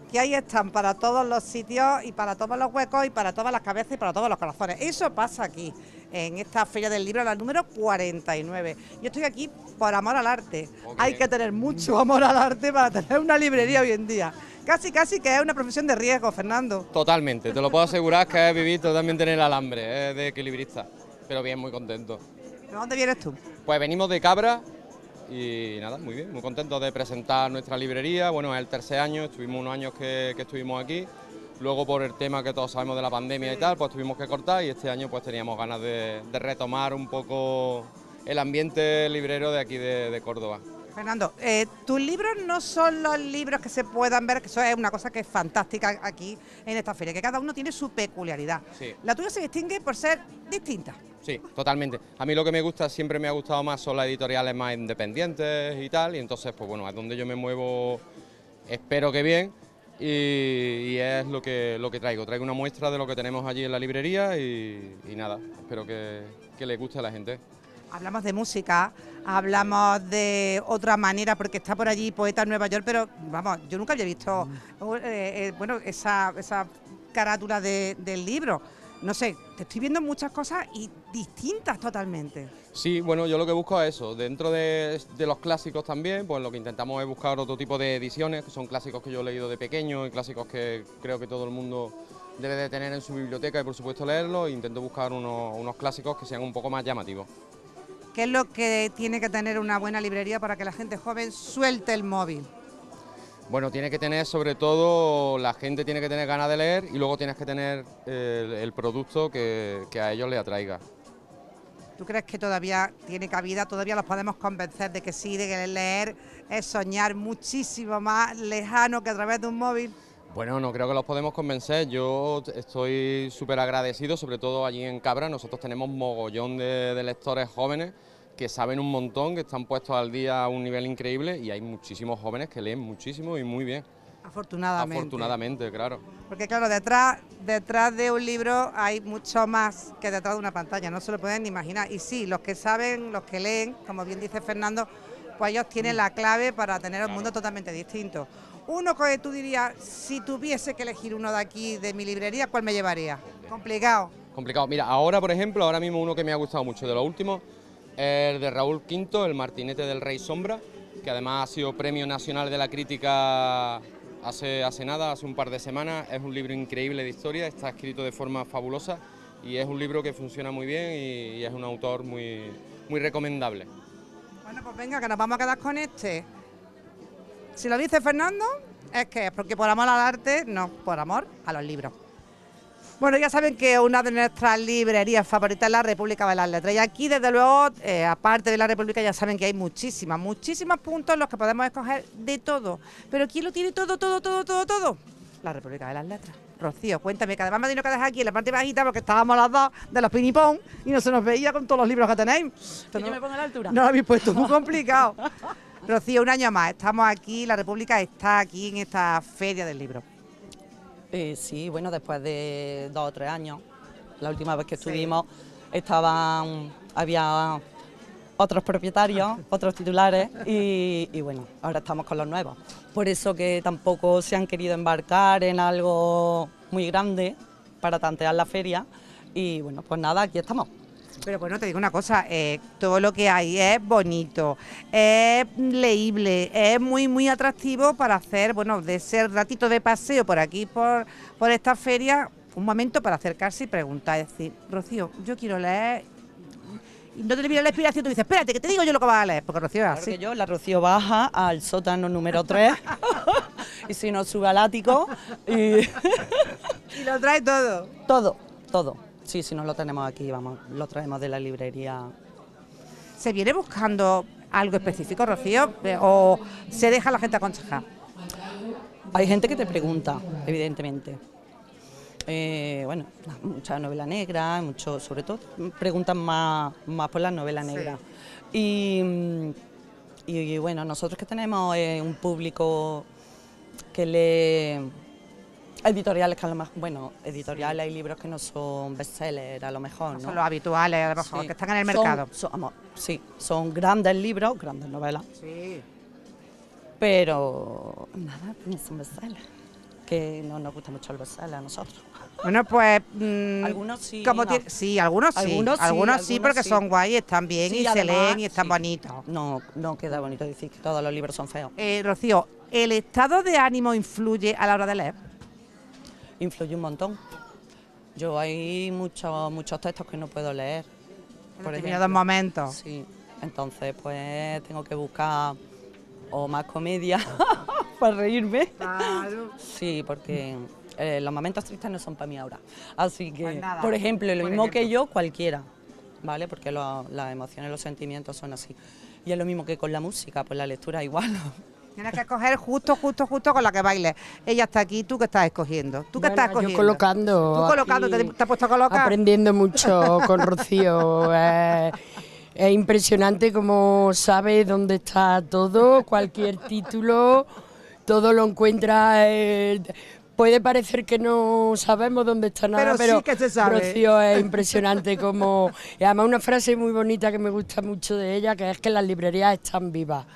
Y ahí están para todos los sitios y para todos los huecos y para todas las cabezas y para todos los corazones. Eso pasa aquí, en esta Feria del Libro, la número 49. Yo estoy aquí por amor al arte. Okay. Hay que tener mucho amor al arte para tener una librería hoy en día. Casi, casi que es una profesión de riesgo, Fernando. Totalmente, te lo puedo asegurar que he vivido también tener el alambre, de equilibrista, pero bien, muy contento. ¿De dónde vienes tú? Pues venimos de Cabra. Y nada, muy bien, muy contentos de presentar nuestra librería. Bueno, es el tercer año, estuvimos unos años que estuvimos aquí. Luego por el tema que todos sabemos de la pandemia y tal, pues tuvimos que cortar y este año pues teníamos ganas de retomar un poco el ambiente librero de aquí de Córdoba. Fernando, tus libros no son los libros que se puedan ver, que eso es una cosa que es fantástica aquí en esta feria, que cada uno tiene su peculiaridad. Sí. La tuya se distingue por ser distinta. Sí, totalmente. A mí lo que me gusta, siempre me ha gustado más, son las editoriales más independientes y tal, y entonces, pues bueno, es donde yo me muevo, espero que bien, y es lo que traigo. Traigo una muestra de lo que tenemos allí en la librería y nada, espero que le guste a la gente. Hablamos de música, hablamos de otra manera, porque está por allí Poeta en Nueva York, pero vamos, yo nunca había visto bueno, esa carátula del libro. no sé, te estoy viendo muchas cosas y distintas totalmente. Sí, bueno, yo lo que busco es eso, dentro de los clásicos también, pues lo que intentamos es buscar otro tipo de ediciones, que son clásicos que yo he leído de pequeño y clásicos que creo que todo el mundo debe de tener en su biblioteca y por supuesto leerlos, e intento buscar unos clásicos que sean un poco más llamativos. ¿Qué es lo que tiene que tener una buena librería para que la gente joven suelte el móvil? Bueno, tiene que tener, sobre todo, la gente tiene que tener ganas de leer y luego tienes que tener el producto que a ellos les atraiga. ¿Tú crees que todavía tiene cabida, todavía los podemos convencer de que sí, de que leer es soñar muchísimo más lejano que a través de un móvil? Bueno, no creo que los podemos convencer, yo estoy súper agradecido, sobre todo allí en Cabra, nosotros tenemos mogollón de lectores jóvenes que saben un montón, que están puestos al día a un nivel increíble y hay muchísimos jóvenes que leen muchísimo y muy bien. Afortunadamente. Afortunadamente, claro. Porque claro, detrás de un libro hay mucho más que detrás de una pantalla, no se lo pueden ni imaginar. Y sí, los que saben, los que leen, como bien dice Fernando, pues ellos tienen la clave para tener un mundo totalmente distinto. Uno que tú dirías, si tuviese que elegir uno de aquí, de mi librería, ¿cuál me llevaría? Complicado. Complicado. Mira, ahora, por ejemplo, ahora mismo uno que me ha gustado mucho de lo último, el de Raúl V, el Martinete del Rey Sombra, que además ha sido Premio Nacional de la Crítica hace nada, hace un par de semanas. Es un libro increíble de historia, está escrito de forma fabulosa y es un libro que funciona muy bien y es un autor muy, muy recomendable. Bueno, pues venga, que nos vamos a quedar con este. Si lo dice Fernando, es que es porque por amor al arte, no, por amor a los libros. Bueno, ya saben que una de nuestras librerías favoritas es la República de las Letras. Y aquí, desde luego, aparte de la República, ya saben que hay muchísimos puntos en los que podemos escoger de todo. Pero ¿quién lo tiene todo? La República de las Letras. Rocío, cuéntame, que además me tengo que dejar aquí en la parte bajita porque estábamos las dos de los pinipón y no se nos veía con todos los libros que tenéis. Que yo me pongo a la altura. No lo habéis puesto, muy complicado. Rocío, un año más, estamos aquí, la República está aquí en esta Feria del Libro. Sí, bueno, después de 2 o 3 años, la última vez que estuvimos, había otros propietarios, otros titulares y bueno, ahora estamos con los nuevos. Por eso que tampoco se han querido embarcar en algo muy grande para tantear la feria y bueno, pues nada, aquí estamos. Pero bueno, te digo una cosa, todo lo que hay es bonito, es leíble, es muy muy atractivo para hacer, bueno, de ese ratito de paseo por aquí, por esta feria, un momento para acercarse y preguntar, es decir, Rocío, yo quiero leer, y no te le viene la inspiración, tú dices, espérate, que te digo yo lo que vas a leer, porque Rocío es así. Porque yo, la Rocío baja al sótano número 3, y si no sube al ático, y lo trae todo. Todo. Sí, si no lo tenemos aquí, vamos, lo traemos de la librería. ¿Se viene buscando algo específico, Rocío, o se deja la gente aconsejar? Hay gente que te pregunta, evidentemente. Bueno, mucha novela negra, mucho, sobre todo preguntan más por la novela negra. Sí. Y bueno, nosotros que tenemos un público que lee editoriales que a lo mejor, bueno, editoriales y libros que no son bestsellers a lo mejor, ¿no? Son los habituales a lo mejor, que están en el mercado. Son grandes libros, grandes novelas. Sí. Pero nada, no son bestsellers, que no nos gusta mucho el bestseller a nosotros. Bueno, pues algunos sí. Algunos sí, porque son guay, están bien y además, se leen y están bonitos. No queda bonito decir que todos los libros son feos. Rocío, ¿el estado de ánimo influye a la hora de leer? Influye un montón. Yo hay muchos textos que no puedo leer. Por determinados momentos. Sí, entonces pues tengo que buscar o más comedia para reírme. Claro. Sí, porque los momentos tristes no son para mí ahora. Así que, pues nada, por ejemplo, que yo, cualquiera, ¿vale? Porque las emociones, los sentimientos son así. Y es lo mismo que con la música, pues la lectura igual. Tienes que escoger justo con la que bailes. Ella está aquí, ¿tú qué estás escogiendo? Yo colocando. Tú colocando, te has puesto a colocar. Aprendiendo mucho con Rocío. Es impresionante cómo sabe dónde está todo, cualquier título, todo lo encuentra. Puede parecer que no sabemos dónde está nada, pero sí que se sabe. Rocío es impresionante como... Y además una frase muy bonita que me gusta mucho de ella, que es que las librerías están vivas.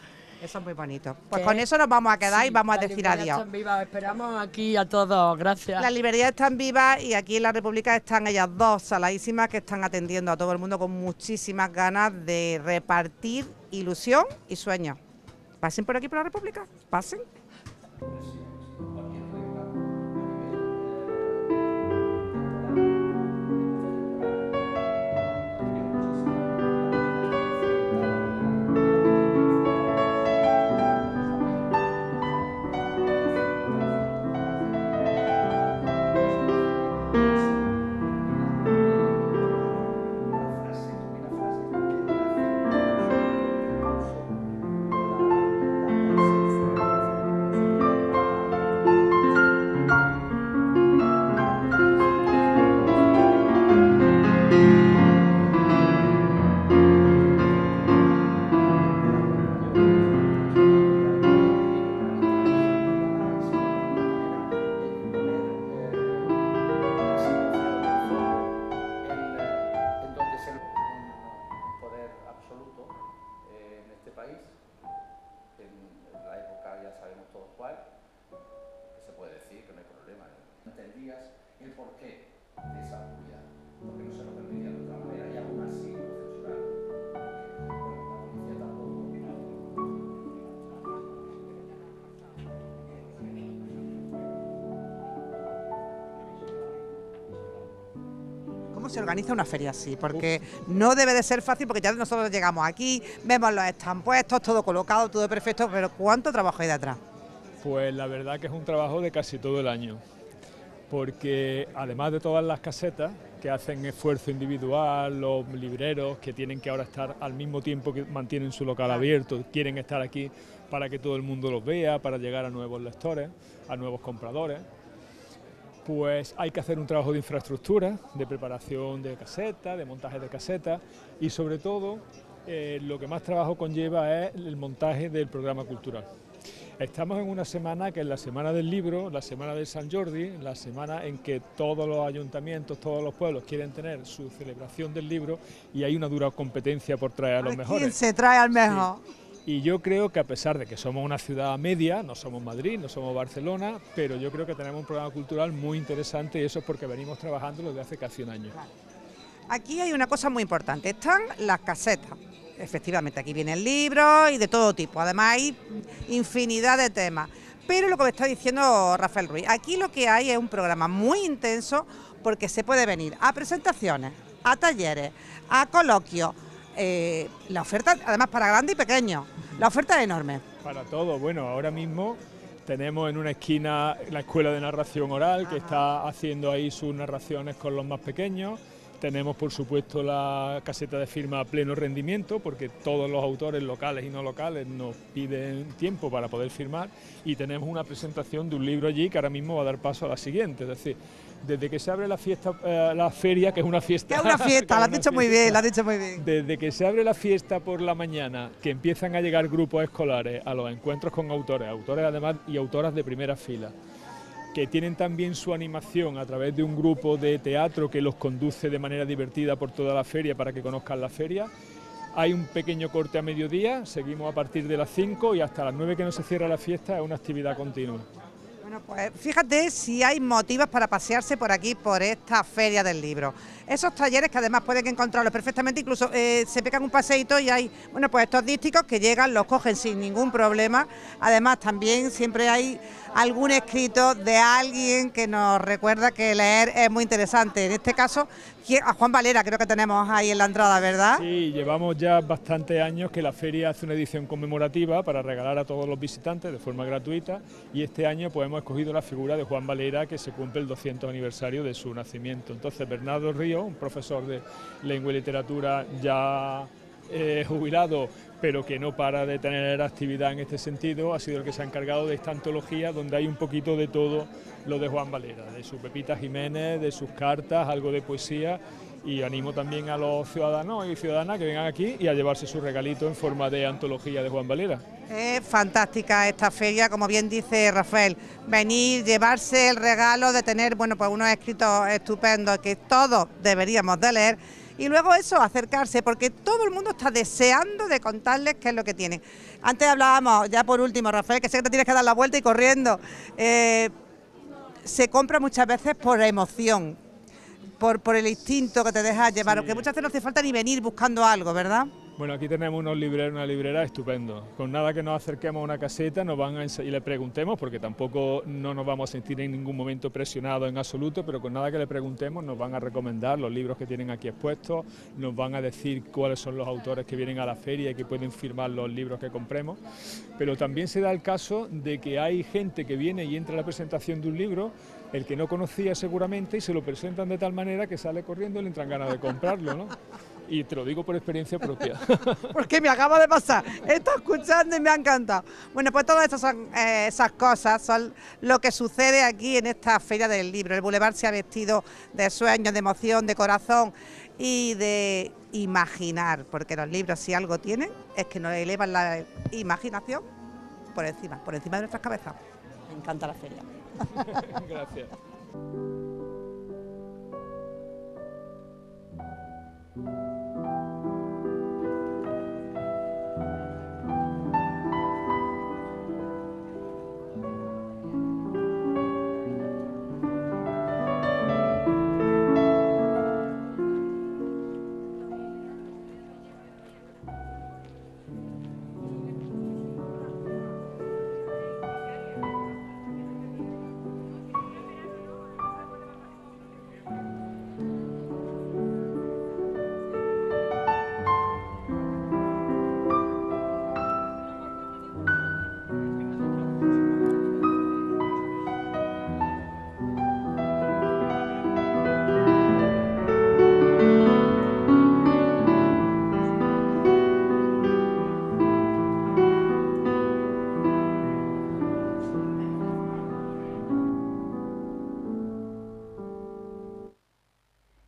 Eso es muy bonito. Pues con eso nos vamos a quedar, sí, y vamos a decir adiós. Las librerías están vivas, esperamos aquí a todos, gracias. Las librerías están vivas y aquí en la República están ellas dos saladísimas que están atendiendo a todo el mundo con muchísimas ganas de repartir ilusión y sueños. Pasen por aquí por la República, pasen. Se organiza una feria así, porque no debe de ser fácil, porque ya nosotros llegamos aquí, vemos los stands puestos, todo colocado, todo perfecto, pero ¿cuánto trabajo hay detrás? Pues la verdad que es un trabajo de casi todo el año, porque además de todas las casetas que hacen esfuerzo individual, los libreros que tienen que ahora estar al mismo tiempo que mantienen su local abierto, quieren estar aquí para que todo el mundo los vea, para llegar a nuevos lectores, a nuevos compradores. Pues hay que hacer un trabajo de infraestructura, de preparación de casetas, de montaje de casetas y sobre todo lo que más trabajo conlleva es el montaje del programa cultural. Estamos en una semana que es la semana del libro, la semana del San Jordi, la semana en que todos los ayuntamientos, todos los pueblos quieren tener su celebración del libro y hay una dura competencia por traer a los mejores. ¿Quién se trae al mejor? Sí. Y yo creo que a pesar de que somos una ciudad media, no somos Madrid, no somos Barcelona, pero yo creo que tenemos un programa cultural muy interesante y eso es porque venimos trabajando desde hace casi un año. Aquí hay una cosa muy importante, están las casetas. Efectivamente, aquí vienen libros y de todo tipo, además hay infinidad de temas. Pero lo que me está diciendo Rafael Ruiz, aquí lo que hay es un programa muy intenso porque se puede venir a presentaciones, a talleres, a coloquios. La oferta, además, para grande y pequeño, la oferta es enorme. Para todo, bueno, ahora mismo tenemos en una esquina la Escuela de Narración Oral, que está haciendo ahí sus narraciones con los más pequeños. Tenemos, por supuesto, la caseta de firma a pleno rendimiento, porque todos los autores locales y no locales nos piden tiempo para poder firmar. Y tenemos una presentación de un libro allí que ahora mismo va a dar paso a la siguiente, es decir, desde que se abre la fiesta, la feria, que es una fiesta... Es una fiesta, lo has dicho muy bien, lo has dicho muy bien. Desde que se abre la fiesta por la mañana, que empiezan a llegar grupos escolares a los encuentros con autores además y autoras de primera fila, que tienen también su animación a través de un grupo de teatro que los conduce de manera divertida por toda la feria para que conozcan la feria. Hay un pequeño corte a mediodía, seguimos a partir de las 5 y hasta las 9 que no se cierra la fiesta, es una actividad continua. Bueno, pues fíjate si hay motivos para pasearse por aquí, por esta Feria del Libro. Esos talleres que además pueden encontrarlos perfectamente, incluso se pegan un paseíto y hay, bueno, pues estos dísticos que llegan, los cogen sin ningún problema. Además, también siempre hay algún escrito de alguien que nos recuerda que leer es muy interesante. En este caso, a Juan Valera creo que tenemos ahí en la entrada, ¿verdad? Sí, llevamos ya bastantes años que la feria hace una edición conmemorativa para regalar a todos los visitantes de forma gratuita y este año pues hemos escogido la figura de Juan Valera, que se cumple el 200 aniversario de su nacimiento. Entonces Bernardo Río, un profesor de lengua y literatura ya jubilado, pero que no para de tener actividad en este sentido, ha sido el que se ha encargado de esta antología donde hay un poquito de todo lo de Juan Valera, de su Pepita Jiménez, de sus cartas, algo de poesía, y animo también a los ciudadanos y ciudadanas que vengan aquí y a llevarse su regalito en forma de antología de Juan Valera. Es fantástica esta feria, como bien dice Rafael, venir, llevarse el regalo de tener, bueno, pues unos escritos estupendos que todos deberíamos de leer, y luego eso, acercarse, porque todo el mundo está deseando de contarles qué es lo que tienen. Antes hablábamos, ya por último, Rafael, que sé que te tienes que dar la vuelta y corriendo, se compra muchas veces por emoción, por el instinto que te deja llevar, aunque muchas veces no hace falta ni venir buscando algo, ¿verdad? Bueno, aquí tenemos unos libreros, una librera estupendo. Con nada que nos acerquemos a una caseta nos van a y le preguntemos, porque tampoco no nos vamos a sentir en ningún momento presionados en absoluto, pero con nada que le preguntemos nos van a recomendar los libros que tienen aquí expuestos, nos van a decir cuáles son los autores que vienen a la feria y que pueden firmar los libros que compremos. Pero también se da el caso de que hay gente que viene y entra a la presentación de un libro, el que no conocía seguramente, y se lo presentan de tal manera que sale corriendo y le entran ganas de comprarlo, ¿no? Y te lo digo por experiencia propia. Porque me acaba de pasar, he estado escuchando y me ha encantado. Bueno, pues todas esas cosas son lo que sucede aquí en esta Feria del Libro. El Boulevard se ha vestido de sueños, de emoción, de corazón y de imaginar, porque los libros, si algo tienen, es que nos elevan la imaginación por encima de nuestras cabezas. Me encanta la feria. Gracias.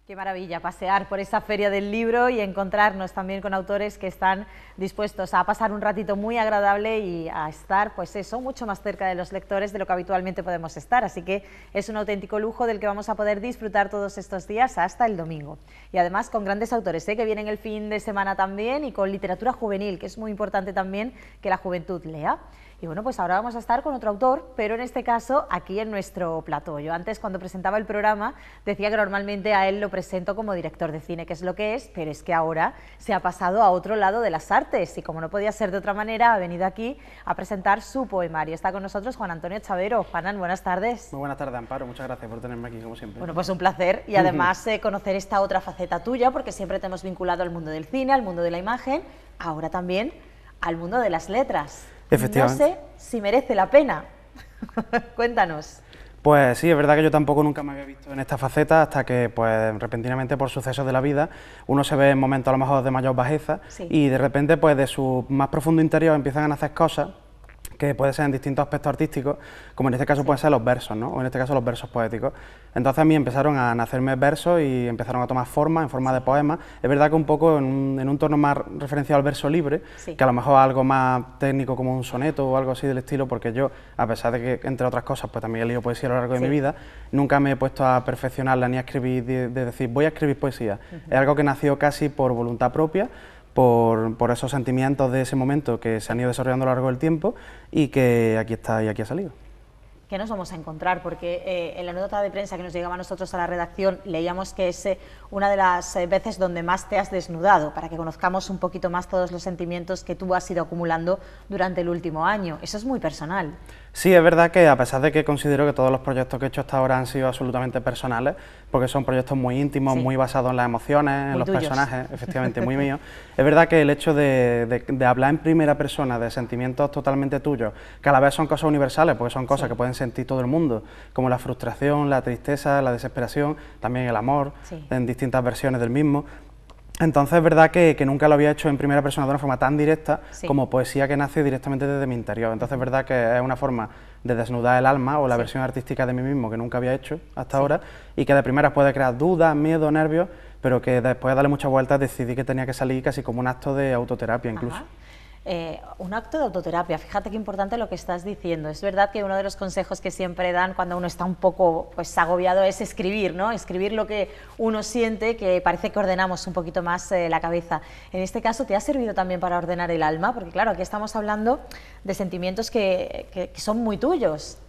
Qué maravilla pasear por esa Feria del Libro y encontrarnos también con autores que están dispuestos a pasar un ratito muy agradable y a estar, pues eso, mucho más cerca de los lectores de lo que habitualmente podemos estar. Así que es un auténtico lujo del que vamos a poder disfrutar todos estos días hasta el domingo. Y además con grandes autores, que vienen el fin de semana también, y con literatura juvenil, que es muy importante también que la juventud lea. Y bueno, pues ahora vamos a estar con otro autor, pero en este caso aquí en nuestro plató. Yo antes, cuando presentaba el programa, decía que normalmente a él lo presento como director de cine, que es lo que es, pero es que ahora se ha pasado a otro lado de las artes y, como no podía ser de otra manera, ha venido aquí a presentar su poemario. Está con nosotros Juan Anchavero. Juanan, buenas tardes. Muy buenas tardes, Amparo. Muchas gracias por tenerme aquí, como siempre. Bueno, pues un placer y además conocer esta otra faceta tuya, porque siempre te hemos vinculado al mundo del cine, al mundo de la imagen, ahora también al mundo de las letras. No sé si merece la pena. Cuéntanos. Pues sí, es verdad que yo tampoco nunca me había visto en esta faceta hasta que, pues, repentinamente por sucesos de la vida, uno se ve en momentos a lo mejor de mayor bajeza, sí, y de repente, pues, de su más profundo interior empiezan a nacer cosas que pueden ser en distintos aspectos artísticos, como en este caso, sí, pueden ser los versos, ¿no? O en este caso los versos poéticos. Entonces a mí empezaron a nacerme versos y empezaron a tomar forma, en forma de poemas. Es verdad que un poco en un tono más referenciado al verso libre, sí, que a lo mejor algo más técnico como un soneto o algo así del estilo, porque yo, a pesar de que, entre otras cosas, pues también he leído poesía a lo largo, sí, de mi vida, nunca me he puesto a perfeccionarla ni a escribir, de decir, voy a escribir poesía. Es algo que nació casi por voluntad propia, por esos sentimientos de ese momento que se han ido desarrollando a lo largo del tiempo y que aquí está y aquí ha salido. ¿Qué nos vamos a encontrar? Porque en la nota de prensa que nos llegaba a nosotros a la redacción leíamos que es una de las veces donde más te has desnudado, para que conozcamos un poquito más todos los sentimientos que tú has ido acumulando durante el último año. Eso es muy personal. Sí, es verdad que, a pesar de que considero que todos los proyectos que he hecho hasta ahora han sido absolutamente personales, porque son proyectos muy íntimos, sí, muy basados en las emociones, muy en los tuyos, personajes, efectivamente, muy míos, es verdad que el hecho de hablar en primera persona de sentimientos totalmente tuyos, que a la vez son cosas universales, porque son cosas, sí, que pueden sentir todo el mundo, como la frustración, la tristeza, la desesperación, también el amor, sí, en distintas versiones del mismo. Entonces es verdad que nunca lo había hecho en primera persona de una forma tan directa, sí, como poesía que nace directamente desde mi interior. Entonces es verdad que es una forma de desnudar el alma o la, sí, versión artística de mí mismo que nunca había hecho hasta, sí, ahora, y que de primeras puede crear dudas, miedo, nervios, pero que después de darle muchas vueltas decidí que tenía que salir casi como un acto de autoterapia incluso. Ajá. Un acto de autoterapia. Fíjate qué importante lo que estás diciendo. Es verdad que uno de los consejos que siempre dan cuando uno está un poco pues, agobiado es escribir, ¿no? Escribir lo que uno siente, que parece que ordenamos un poquito más la cabeza. En este caso, ¿te ha servido también para ordenar el alma? Porque claro, aquí estamos hablando de sentimientos que son muy tuyos.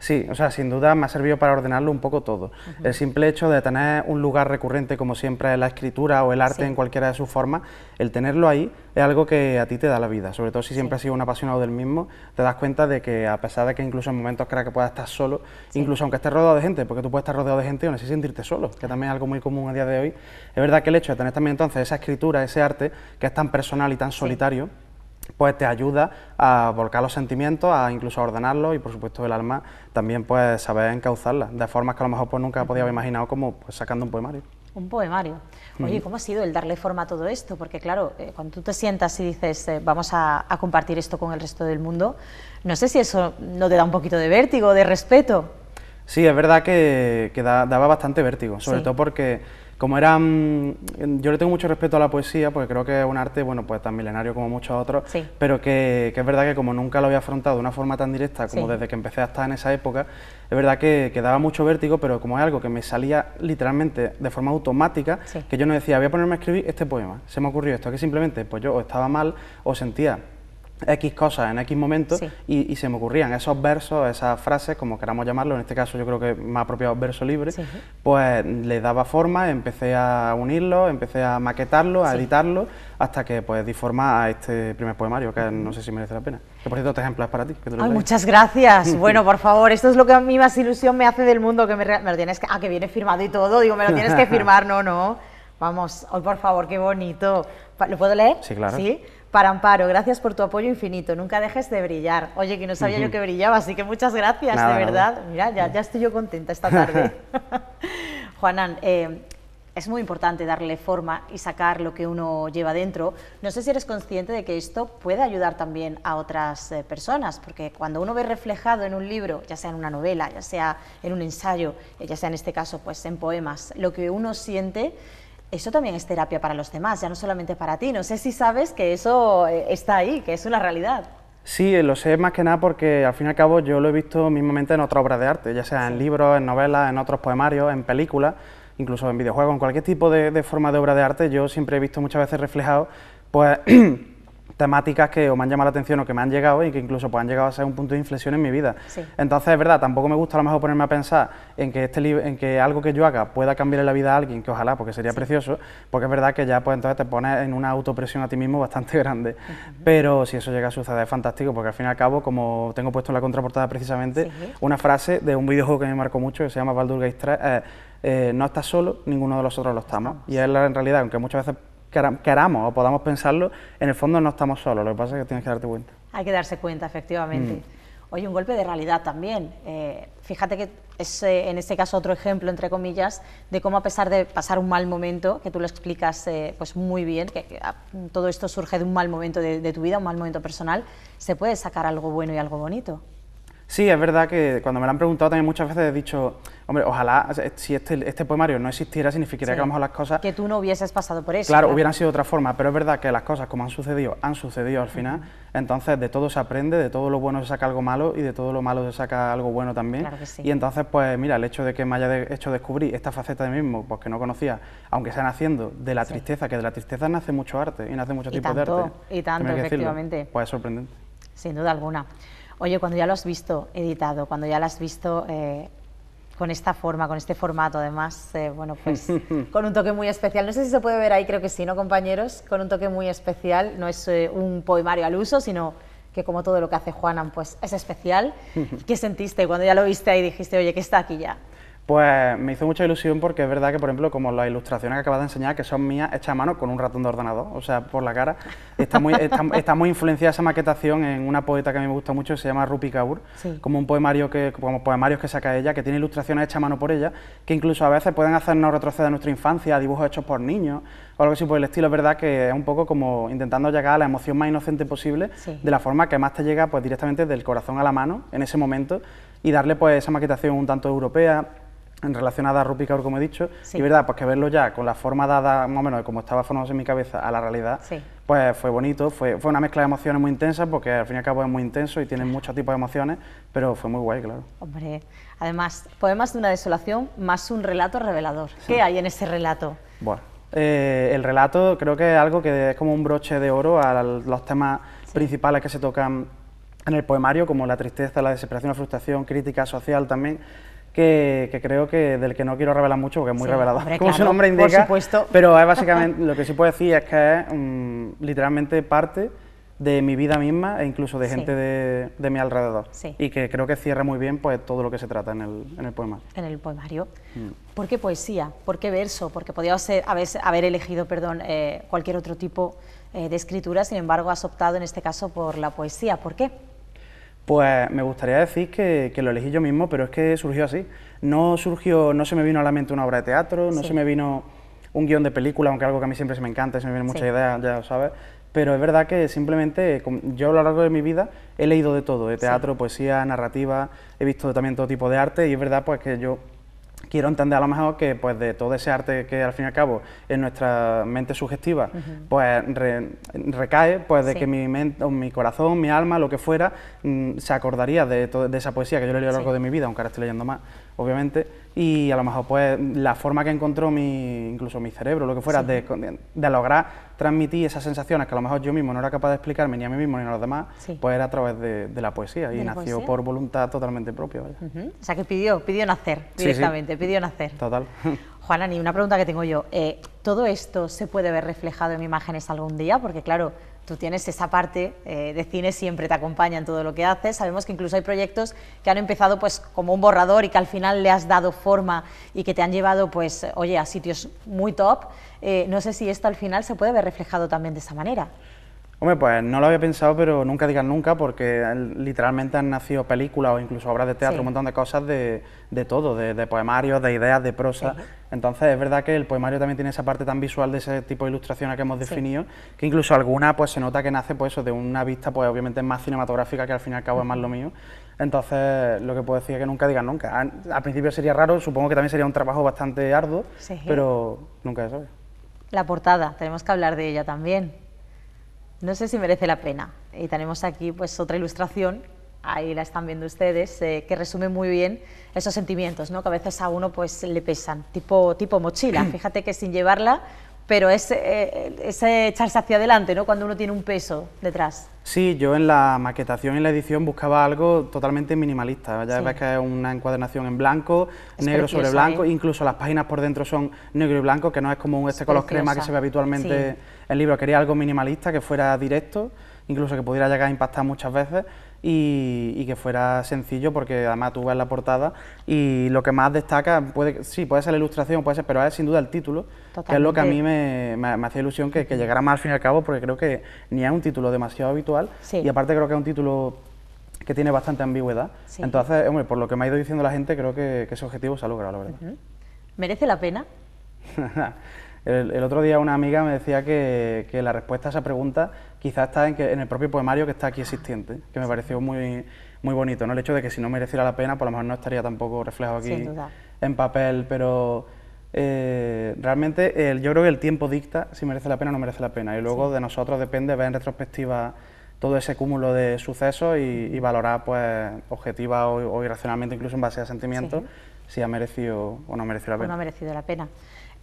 Sí, o sea, sin duda me ha servido para ordenarlo un poco todo. El simple hecho de tener un lugar recurrente, como siempre, la escritura o el arte en cualquiera de sus formas, el tenerlo ahí es algo que a ti te da la vida, sobre todo si siempre has sido un apasionado del mismo, te das cuenta de que a pesar de que incluso en momentos creas que puedas estar solo, incluso aunque estés rodeado de gente, porque tú puedes estar rodeado de gente y aún así sentirte solo, que también es algo muy común a día de hoy, es verdad que el hecho de tener también entonces esa escritura, ese arte, que es tan personal y tan solitario, pues te ayuda a volcar los sentimientos, a incluso a ordenarlos y por supuesto el alma también pues saber encauzarla de formas que a lo mejor pues nunca podía haber imaginado, como pues, sacando un poemario. Un poemario. Oye, ¿cómo ha sido el darle forma a todo esto? Porque claro, cuando tú te sientas y dices vamos a compartir esto con el resto del mundo, no sé si eso no te da un poquito de vértigo, de respeto. Sí, es verdad que daba bastante vértigo, sobre todo porque... Como era, yo le tengo mucho respeto a la poesía, porque creo que es un arte, bueno, pues tan milenario como muchos otros, pero que es verdad que como nunca lo había afrontado de una forma tan directa como desde que empecé a estar en esa época, es verdad que daba mucho vértigo, pero como es algo que me salía literalmente de forma automática, que yo no decía, voy a ponerme a escribir este poema, se me ocurrió esto, que simplemente pues yo o estaba mal o sentía X cosas en X momentos y se me ocurrían esos versos, esas frases, como queramos llamarlo, en este caso yo creo que más apropiado verso libre, pues le daba forma, empecé a unirlo, empecé a maquetarlo, a editarlo, hasta que pues di forma a este primer poemario, que no sé si merece la pena. Que por cierto, este ejemplo es para ti. Ay, muchas gracias. Bueno, por favor, esto es lo que a mí más ilusión me hace del mundo, que me lo tienes que... Ah, que viene firmado y todo, digo, me lo tienes que firmar, no. Vamos, hoy por favor, qué bonito. ¿Lo puedo leer? Sí, claro. ¿Sí? Para Amparo, gracias por tu apoyo infinito, nunca dejes de brillar. Oye, que no sabía yo que brillaba, así que muchas gracias, nada, de verdad. Nada. Mira, ya estoy yo contenta esta tarde. Juanan, es muy importante darle forma y sacar lo que uno lleva dentro. No sé si eres consciente de que esto puede ayudar también a otras personas, porque cuando uno ve reflejado en un libro, ya sea en una novela, ya sea en un ensayo, ya sea en este caso pues en poemas, lo que uno siente, eso también es terapia para los demás, ya no solamente para ti. No sé si sabes que eso está ahí, que es una realidad. Sí, lo sé más que nada porque al fin y al cabo yo lo he visto mismamente en otras obras de arte, ya sea en libros, en novelas, en otros poemarios, en películas, incluso en videojuegos, en cualquier tipo de forma de obra de arte. Yo siempre he visto muchas veces reflejado pues temáticas que o me han llamado la atención o que me han llegado y que incluso pues, han llegado a ser un punto de inflexión en mi vida. Entonces, es verdad, tampoco me gusta a lo mejor ponerme a pensar en que, algo que yo haga pueda cambiarle la vida a alguien, que ojalá, porque sería precioso, porque es verdad que ya pues entonces te pones en una autopresión a ti mismo bastante grande. Pero si eso llega a suceder es fantástico, porque al fin y al cabo, como tengo puesto en la contraportada precisamente, una frase de un videojuego que me marcó mucho, que se llama Baldur's Gate 3, no estás solo, ninguno de nosotros lo estamos. Y es en realidad, aunque muchas veces queramos o podamos pensarlo, en el fondo no estamos solos, lo que pasa es que tienes que darte cuenta. Hay que darse cuenta, efectivamente. Oye, un golpe de realidad también. Fíjate que es en este caso otro ejemplo, entre comillas, de cómo a pesar de pasar un mal momento, que tú lo explicas pues muy bien, que todo esto surge de un mal momento de tu vida, un mal momento personal, se puede sacar algo bueno y algo bonito. Sí, es verdad que cuando me lo han preguntado también muchas veces he dicho, hombre, ojalá si este poemario no existiera significaría que a lo mejor las cosas... Que tú no hubieses pasado por eso. Claro, hubieran sido de otra forma, pero es verdad que las cosas como han sucedido al final, entonces de todo se aprende, de todo lo bueno se saca algo malo y de todo lo malo se saca algo bueno también. Claro que sí. Y entonces, pues mira, el hecho de que me haya hecho descubrir esta faceta de mí mismo, pues que no conocía, aunque sea naciendo de la tristeza, que de la tristeza nace mucho arte y nace mucho tipo de arte. Y tanto, efectivamente. Decirlo, pues es sorprendente. Sin duda alguna. Oye, cuando ya lo has visto editado, cuando ya lo has visto con esta forma, con este formato, además, bueno, pues con un toque muy especial. No sé si se puede ver ahí, creo que sí, ¿no, compañeros? Con un toque muy especial, no es un poemario al uso, sino que como todo lo que hace Juanan, pues es especial. ¿Qué sentiste cuando ya lo viste ahí y dijiste, oye, que está aquí ya? Pues me hizo mucha ilusión porque es verdad que, por ejemplo, como las ilustraciones que acabas de enseñar, que son mías, hechas a mano con un ratón de ordenador, o sea, por la cara, está muy influenciada esa maquetación en una poeta que a mí me gusta mucho, que se llama Rupi Kaur, como un poemario como poemarios que saca ella, que tiene ilustraciones hechas a mano por ella, que incluso a veces pueden hacernos retroceder a nuestra infancia, dibujos hechos por niños, o algo así por el estilo. Es verdad que es un poco como intentando llegar a la emoción más inocente posible, de la forma que más te llega, pues directamente del corazón a la mano, en ese momento, y darle pues esa maquetación un tanto europea, relacionada a Rupi Kaur, como he dicho, y verdad, pues que verlo ya con la forma dada, más o menos, como estaba formándose en mi cabeza, a la realidad, pues fue bonito, fue una mezcla de emociones muy intensa, porque al fin y al cabo es muy intenso y tiene muchos tipos de emociones, pero fue muy guay, claro. Hombre, además, poemas de una desolación más un relato revelador. Sí. ¿Qué hay en ese relato? Bueno, el relato creo que es algo que es como un broche de oro a los temas principales que se tocan en el poemario, como la tristeza, la desesperación, la frustración, crítica social también, que creo que del que no quiero revelar mucho, porque es muy revelador, hombre, como su nombre indica, por supuesto. Pero es básicamente, lo que sí puedo decir es que es literalmente parte de mi vida misma e incluso de gente de mi alrededor, y que creo que cierra muy bien pues todo lo que se trata en el poemario. En el poemario. ¿Por qué poesía? ¿Por qué verso? Porque podías haber elegido cualquier otro tipo de escritura, sin embargo has optado en este caso por la poesía. ¿Por qué? Pues me gustaría decir que lo elegí yo mismo, pero es que surgió así. No se me vino a la mente una obra de teatro, no se me vino un guión de película, aunque algo que a mí siempre se me encanta, se me vienen muchas ideas, ya lo sabes. Pero es verdad que simplemente yo a lo largo de mi vida he leído de todo, de teatro, poesía, narrativa, he visto también todo tipo de arte, y es verdad pues que yo quiero entender a lo mejor que pues de todo ese arte que al fin y al cabo en nuestra mente sugestiva pues recae, pues de que mi mente, o mi corazón, mi alma, lo que fuera, se acordaría de esa poesía que yo leí a lo largo de mi vida, aunque ahora estoy leyendo más, obviamente, y a lo mejor pues la forma que encontró incluso mi cerebro, lo que fuera, de lograr transmitir esas sensaciones que a lo mejor yo mismo no era capaz de explicarme ni a mí mismo ni a los demás, pues era a través de la poesía, y nació por voluntad totalmente propia. Vaya. O sea que pidió nacer directamente, pidió nacer. Total. Juana, una pregunta que tengo yo, ¿todo esto se puede ver reflejado en imágenes algún día? Porque claro, tú tienes esa parte de cine, siempre te acompaña en todo lo que haces. Sabemos que incluso hay proyectos que han empezado pues como un borrador y que al final le has dado forma y que te han llevado pues, oye, a sitios muy top. No sé si esto al final se puede ver reflejado también de esa manera. Hombre, pues no lo había pensado, pero nunca digas nunca, porque literalmente han nacido películas o incluso obras de teatro, un montón de cosas de todo, de poemarios, de ideas, de prosa. Entonces es verdad que el poemario también tiene esa parte tan visual de ese tipo de ilustraciones que hemos definido, que incluso alguna pues se nota que nace pues eso, de una vista pues obviamente más cinematográfica, que al fin y al cabo es más lo mío. Entonces lo que puedo decir es que nunca digas nunca. Al principio sería raro, supongo que también sería un trabajo bastante arduo, pero nunca se sabe. La portada, tenemos que hablar de ella también. No sé si merece la pena, y tenemos aquí pues otra ilustración, ahí la están viendo ustedes, que resume muy bien esos sentimientos, ¿no?, que a veces a uno pues le pesan, tipo mochila, fíjate que sin llevarla, pero es echarse hacia adelante, ¿no?, cuando uno tiene un peso detrás. Sí, yo en la maquetación y en la edición buscaba algo totalmente minimalista, ya ves que es una encuadernación en blanco, es negro preciosa, sobre blanco, incluso las páginas por dentro son negro y blanco, que no es como este color crema que se ve habitualmente en libros. Quería algo minimalista, que fuera directo, incluso que pudiera llegar a impactar muchas veces, y que fuera sencillo, porque además tú ves la portada y lo que más destaca, puede ser la ilustración, puede ser, pero es sin duda el título, que es lo que a mí me hacía ilusión que llegara más al fin y al cabo, porque creo que ni es un título demasiado habitual, y aparte creo que es un título que tiene bastante ambigüedad, entonces, hombre, por lo que me ha ido diciendo la gente, creo que ese objetivo se ha logrado, la verdad. ¿Merece la pena? El otro día una amiga me decía que la respuesta a esa pregunta quizás está en el propio poemario que está aquí existente, que me pareció muy, muy bonito, ¿no? El hecho de que si no mereciera la pena, por lo mejor no estaría tampoco reflejado aquí en papel, pero realmente yo creo que el tiempo dicta si merece la pena o no merece la pena, y luego de nosotros depende ver en retrospectiva todo ese cúmulo de sucesos y valorar pues objetiva o irracionalmente, incluso en base a sentimientos, si ha merecido o no merecido la pena. O no ha merecido la pena.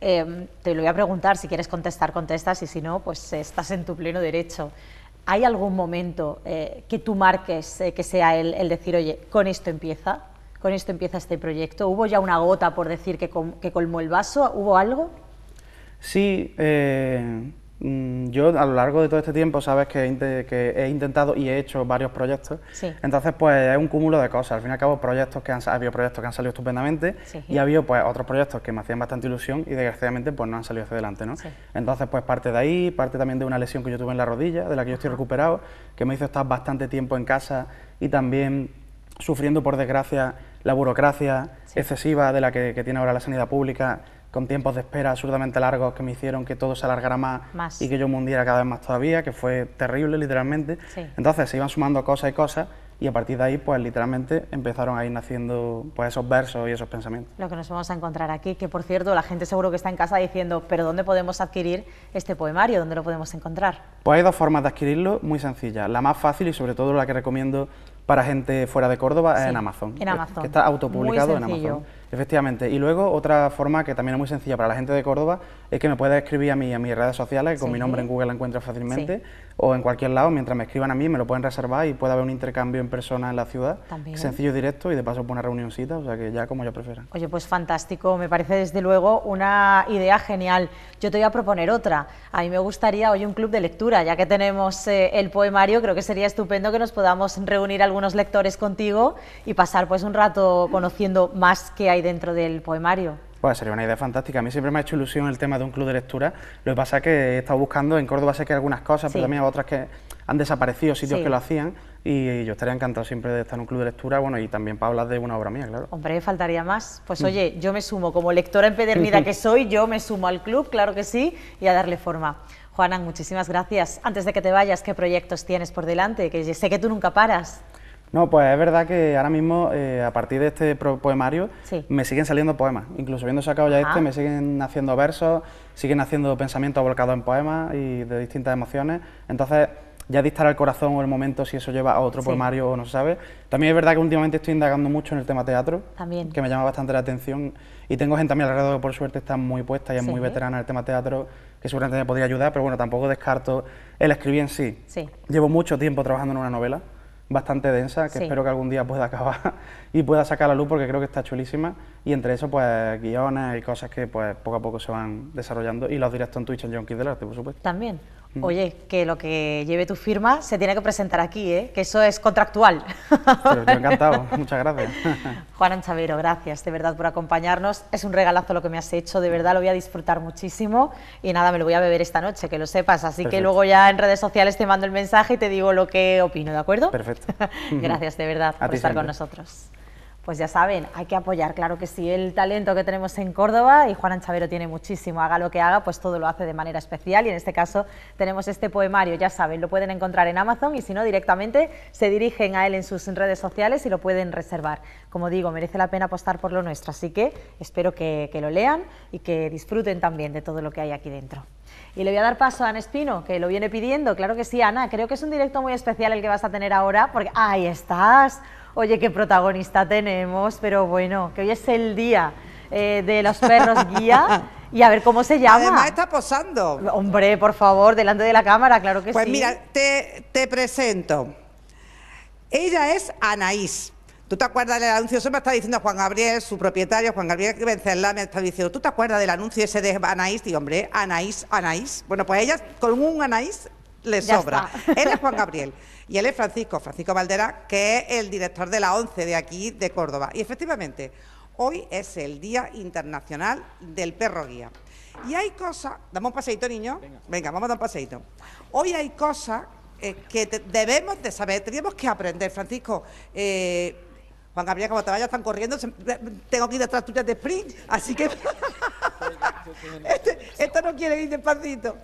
Te lo voy a preguntar, si quieres contestar, contestas, y si no, pues estás en tu pleno derecho. ¿Hay algún momento que tú marques, que sea el decir, oye, con esto empieza este proyecto? ¿Hubo ya una gota, por decir, que colmó el vaso? ¿Hubo algo? Sí, yo a lo largo de todo este tiempo, sabes que he intentado y he hecho varios proyectos, entonces pues es un cúmulo de cosas. Al fin y al cabo ha habido proyectos que han salido estupendamente, y ha habido pues otros proyectos que me hacían bastante ilusión y desgraciadamente pues no han salido hacia adelante, ¿no? Entonces pues parte de ahí, parte también de una lesión que yo tuve en la rodilla, de la que yo estoy recuperado, que me hizo estar bastante tiempo en casa y también sufriendo, por desgracia, la burocracia excesiva de la que tiene ahora la sanidad pública, con tiempos de espera absurdamente largos que me hicieron que todo se alargara más y que yo me hundiera cada vez más todavía, que fue terrible, literalmente. Entonces se iban sumando cosas y cosas y a partir de ahí, pues literalmente empezaron a ir naciendo pues, esos versos y esos pensamientos. Lo que nos vamos a encontrar aquí, que por cierto, la gente seguro que está en casa diciendo, pero ¿dónde podemos adquirir este poemario? ¿Dónde lo podemos encontrar? Pues hay dos formas de adquirirlo, muy sencillas. La más fácil y sobre todo la que recomiendo para gente fuera de Córdoba es en Amazon. En Amazon. Que está autopublicado en Amazon. Efectivamente. Y luego otra forma que también es muy sencilla para la gente de Córdoba es que me puedes escribir a mis redes sociales, que con mi nombre en Google la encuentras fácilmente, o en cualquier lado, mientras me escriban a mí me lo pueden reservar y puede haber un intercambio en persona en la ciudad, sencillo, directo y de paso por una reunioncita, o sea que ya como yo prefiera. Oye, pues fantástico, me parece desde luego una idea genial. Yo te voy a proponer otra. A mí me gustaría hoy un club de lectura, ya que tenemos el poemario, creo que sería estupendo que nos podamos reunir algunos lectores contigo y pasar pues un rato conociendo más que hay dentro del poemario. Pues sería una idea fantástica. A mí siempre me ha hecho ilusión el tema de un club de lectura. Lo que pasa es que he estado buscando, en Córdoba sé que hay algunas cosas, pero también hay otras que han desaparecido, sitios que lo hacían, y yo estaría encantado siempre de estar en un club de lectura, bueno, y también para hablar de una obra mía, claro. Hombre, faltaría más. Pues oye, yo me sumo, como lectora empedernida que soy, yo me sumo al club, claro que sí, y a darle forma. Juana, muchísimas gracias. Antes de que te vayas, ¿qué proyectos tienes por delante? Que sé que tú nunca paras. No, pues es verdad que ahora mismo, a partir de este poemario, me siguen saliendo poemas. Incluso habiendo sacado ya este, me siguen haciendo versos, siguen haciendo pensamientos volcados en poemas y de distintas emociones. Entonces, ya distará el corazón o el momento si eso lleva a otro poemario o no se sabe. También es verdad que últimamente estoy indagando mucho en el tema teatro, que me llama bastante la atención. Y tengo gente a mi alrededor que por suerte está muy puesta y es muy veterana en el tema teatro, que seguramente me podría ayudar, pero bueno, tampoco descarto el escribir en sí. Llevo mucho tiempo trabajando en una novela bastante densa, que espero que algún día pueda acabar y pueda sacar a la luz porque creo que está chulísima, y entre eso pues guiones y cosas que pues poco a poco se van desarrollando, y los directos en Twitch en JonKinDelArte, por supuesto. También. Oye, que lo que lleve tu firma se tiene que presentar aquí, ¿eh? Que eso es contractual. Pero yo encantado, muchas gracias. Juan Anchavero, gracias de verdad por acompañarnos. Es un regalazo lo que me has hecho, de verdad lo voy a disfrutar muchísimo y nada, me lo voy a beber esta noche, que lo sepas. Así que luego ya en redes sociales te mando el mensaje y te digo lo que opino, ¿de acuerdo? Perfecto. Gracias de verdad por estar con nosotros. Pues ya saben, hay que apoyar, claro que sí, el talento que tenemos en Córdoba, y Juan Anchavero tiene muchísimo, haga lo que haga, pues todo lo hace de manera especial, y en este caso tenemos este poemario, ya saben, lo pueden encontrar en Amazon, y si no, directamente se dirigen a él en sus redes sociales y lo pueden reservar. Como digo, merece la pena apostar por lo nuestro, así que espero que lo lean y que disfruten también de todo lo que hay aquí dentro. Y le voy a dar paso a Ana Espino, que lo viene pidiendo, claro que sí, Ana, creo que es un directo muy especial el que vas a tener ahora, porque ¡ahí estás! Oye, qué protagonista tenemos, pero bueno, que hoy es el día de los perros guía, y a ver cómo se llama. Además está posando. Hombre, por favor, delante de la cámara, claro que sí. Pues mira, te presento. Ella es Anaís. ¿Tú te acuerdas del anuncio? Eso me está diciendo Juan Gabriel, su propietario, Juan Gabriel Vencerla, me está diciendo, ¿tú te acuerdas del anuncio ese de Anaís? Digo, hombre, Anaís, Anaís. Bueno, pues ella con un Anaís le sobra. Él es Juan Gabriel. Y él es Francisco Valera, que es el director de la ONCE de aquí, de Córdoba. Y efectivamente, hoy es el Día Internacional del Perro Guía. Y hay cosas... ¿Damos un paseíto, niño? Venga, vamos a dar un paseíto. Hoy hay cosas que debemos de saber, tenemos que aprender. Francisco, Juan Gabriel, como te vayas, están corriendo, tengo que ir detrás tuyas de sprint, así que... Esto no quiere ir despacito.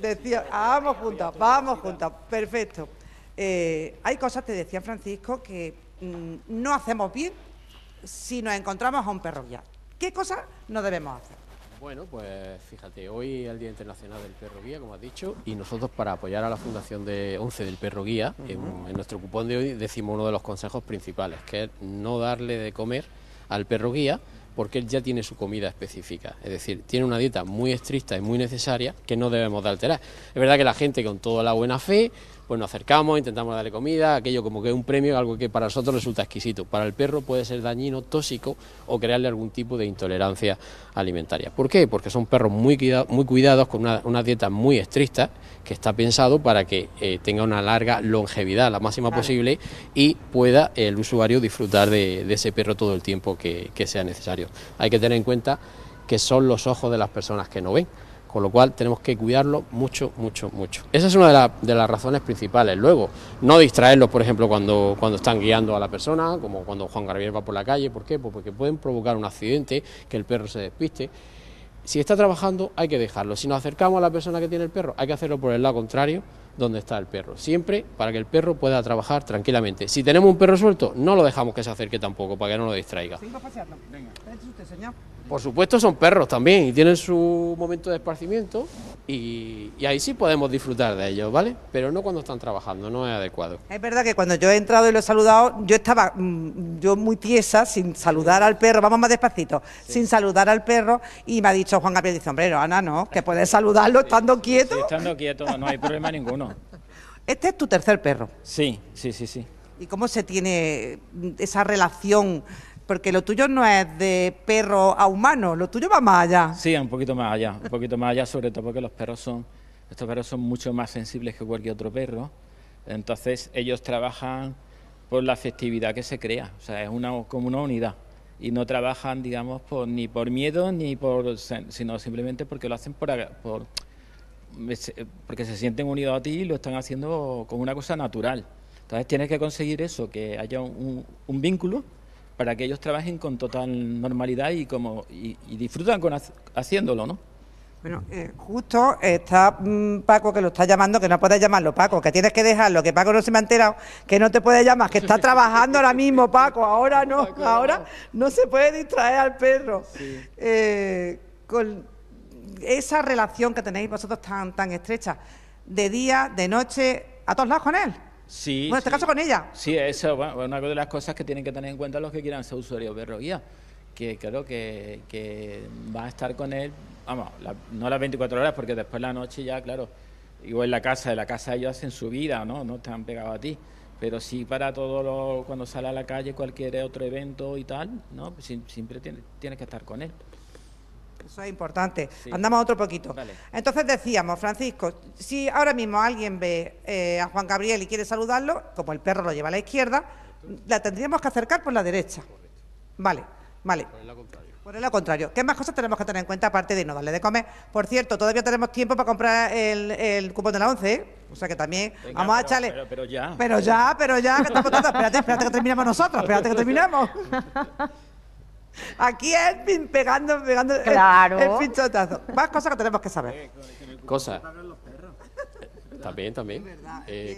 Decía, vamos juntos, perfecto. Hay cosas, te decía Francisco, que no hacemos bien si nos encontramos a un perro guía. ¿Qué cosas no debemos hacer? Bueno, pues fíjate, hoy es el Día Internacional del Perro Guía, como has dicho, y nosotros para apoyar a la Fundación de ONCE del Perro Guía, en nuestro cupón de hoy decimos uno de los consejos principales, que es no darle de comer al perro guía, porque él ya tiene su comida específica, es decir, tiene una dieta muy estricta y muy necesaria que no debemos de alterar. Es verdad que la gente con toda la buena fe, pues nos acercamos, intentamos darle comida, aquello como que es un premio, algo que para nosotros resulta exquisito. Para el perro puede ser dañino, tóxico o crearle algún tipo de intolerancia alimentaria. ¿Por qué? Porque son perros muy cuidados, con una dieta muy estricta, que está pensado para que tenga una larga longevidad, la máxima posible, y pueda el usuario disfrutar de ese perro todo el tiempo que sea necesario. Hay que tener en cuenta que son los ojos de las personas que no ven, con lo cual tenemos que cuidarlo mucho. Esa es una de las razones principales. Luego, no distraerlos, por ejemplo, cuando están guiando a la persona, como cuando Juan Gabriel va por la calle. ¿Por qué? Pues porque pueden provocar un accidente, que el perro se despiste. Si está trabajando, hay que dejarlo. Si nos acercamos a la persona que tiene el perro, hay que hacerlo por el lado contrario, dónde está el perro, siempre para que el perro pueda trabajar tranquilamente. Si tenemos un perro suelto, no lo dejamos que se acerque tampoco, para que no lo distraiga. Por supuesto, son perros también y tienen su momento de esparcimiento y ahí sí podemos disfrutar de ellos, ¿vale? Pero no cuando están trabajando, no es adecuado. Es verdad que cuando yo he entrado y lo he saludado, yo estaba muy tiesa, sin saludar al perro, vamos más despacito, sí, sin saludar al perro, y me ha dicho Juan Gabriel, dice, hombre, no, Ana, no, que puedes saludarlo estando quieto. Sí, estando quieto, no hay problema ninguno. Este es tu tercer perro. Sí, sí, sí, sí. ¿Y cómo se tiene esa relación? Porque lo tuyo no es de perro a humano, lo tuyo va más allá. Sí, un poquito más allá, un poquito más allá, sobre todo porque los perros son, estos perros son mucho más sensibles que cualquier otro perro. Entonces ellos trabajan por la afectividad que se crea, o sea, es como una unidad. Y no trabajan, digamos, ni por miedo, ni por, sino simplemente porque lo hacen porque se sienten unidos a ti y lo están haciendo como una cosa natural. Entonces tienes que conseguir eso, que haya un vínculo, para que ellos trabajen con total normalidad y disfrutan haciéndolo, ¿no? Bueno, justo está Paco, que lo está llamando, que no puedes llamarlo, Paco, que tienes que dejarlo, que Paco no se me ha enterado, que no te puede llamar, que está trabajando ahora mismo, Paco, ahora no, Paco, ahora no se puede distraer al perro. Sí. Con esa relación que tenéis vosotros tan estrecha, de día, de noche, a todos lados con él. Sí, bueno, en este caso con ella. Sí, eso, bueno, una de las cosas que tienen que tener en cuenta los que quieran ser usuarios de perro guía, que claro que va a estar con él, vamos, no las 24 horas, porque después de la noche ya, claro, igual en la casa ellos hacen su vida, ¿no? No están pegados a ti, pero sí para cuando sale a la calle, cualquier otro evento y tal, ¿no? Siempre tienes que estar con él. Eso es importante. Sí. Andamos otro poquito. Vale. Entonces decíamos, Francisco, si ahora mismo alguien ve a Juan Gabriel y quiere saludarlo, como el perro lo lleva a la izquierda, la tendríamos que acercar por la derecha. Vale, vale. Por el lado contrario. Por el lado contrario. ¿Qué más cosas tenemos que tener en cuenta aparte de no darle de comer? Por cierto, todavía tenemos tiempo para comprar el cupón de la ONCE, ¿eh? O sea que también venga, vamos a echarle... Pero ya, que estamos todos... Espérate que terminamos nosotros, espérate que terminamos. Aquí es pegando claro, el pinchotazo. Más cosas que tenemos que saber. Cosas. También.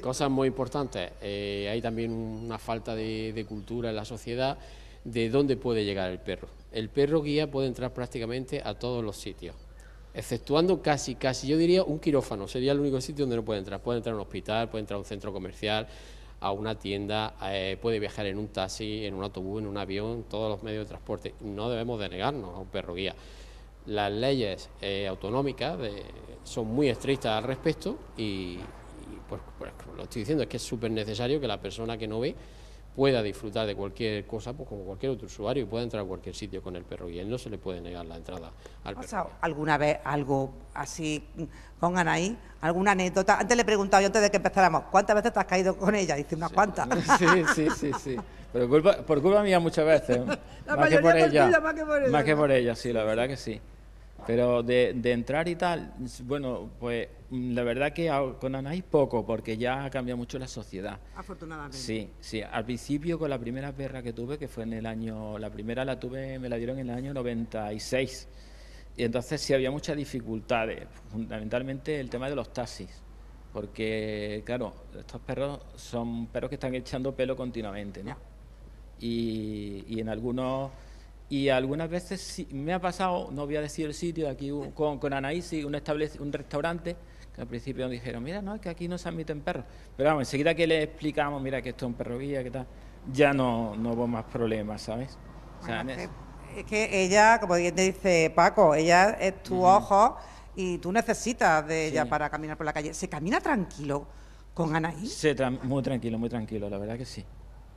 Cosas muy importantes. Hay también una falta de cultura en la sociedad de dónde puede llegar el perro. El perro guía puede entrar prácticamente a todos los sitios, exceptuando casi, yo diría, un quirófano. Sería el único sitio donde no puede entrar. Puede entrar a un hospital, puede entrar a un centro comercial, a una tienda, puede viajar en un taxi, en un autobús, en un avión, todos los medios de transporte. No debemos de negarnos a un perro guía. Las leyes autonómicas son muy estrictas al respecto y pues, lo estoy diciendo, es que es súper necesario que la persona que no ve pueda disfrutar de cualquier cosa, pues como cualquier otro usuario, y pueda entrar a cualquier sitio con el perro guía. No se le puede negar la entrada al perro. ¿Has pasado alguna vez algo así con Anaí? ¿Alguna anécdota? Antes le he preguntado yo, antes de que empezáramos, ¿cuántas veces te has caído con ella? Dice, unas cuantas. Sí. Pero por culpa mía muchas veces. Más que por ella, sí, la verdad que sí. Pero de entrar y tal, bueno, pues la verdad que con Anaís poco, porque ya ha cambiado mucho la sociedad. Afortunadamente. Sí. Al principio con la primera perra que tuve, que fue en el año... La primera me la dieron en el año 96. Y entonces sí había muchas dificultades, fundamentalmente el tema de los taxis. Porque, claro, estos perros son perros que están echando pelo continuamente, ¿no? Y en algunos... Y algunas veces sí, me ha pasado, no voy a decir el sitio, aquí con Anaís, sí, un restaurante, que al principio nos dijeron, mira, no, es que aquí no se admiten perros. Pero vamos, enseguida que le explicamos, mira, que esto es un perro guía, que tal, ya no hubo más problemas, ¿sabes? Bueno, o sea, es que ella, como bien te dice Paco, ella es tu ojo y tú necesitas de ella para caminar por la calle. ¿Se camina tranquilo con Anaís? Muy tranquilo, la verdad que sí.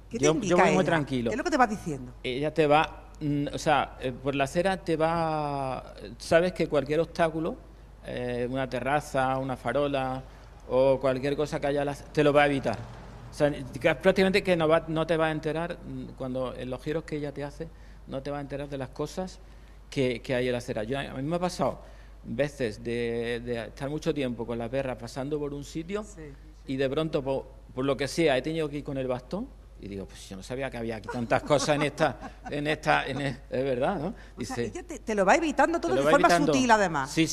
¿Qué te indica yo voy muy tranquilo. ¿Qué es lo que te vas diciendo? Ella te va... O sea, por la acera te va... Sabes que cualquier obstáculo, una terraza, una farola o cualquier cosa que haya, te lo va a evitar. O sea, prácticamente que no te va a enterar, cuando en los giros que ella te hace, no te va a enterar de las cosas que hay en la acera. A mí me ha pasado veces de estar mucho tiempo con la perra pasando por un sitio y de pronto, por lo que sea, he tenido que ir con el bastón. Y digo, pues yo no sabía que había aquí tantas cosas es verdad, ¿no? Dice, o sea, ella te lo va evitando todo de forma sutil, además. Sí,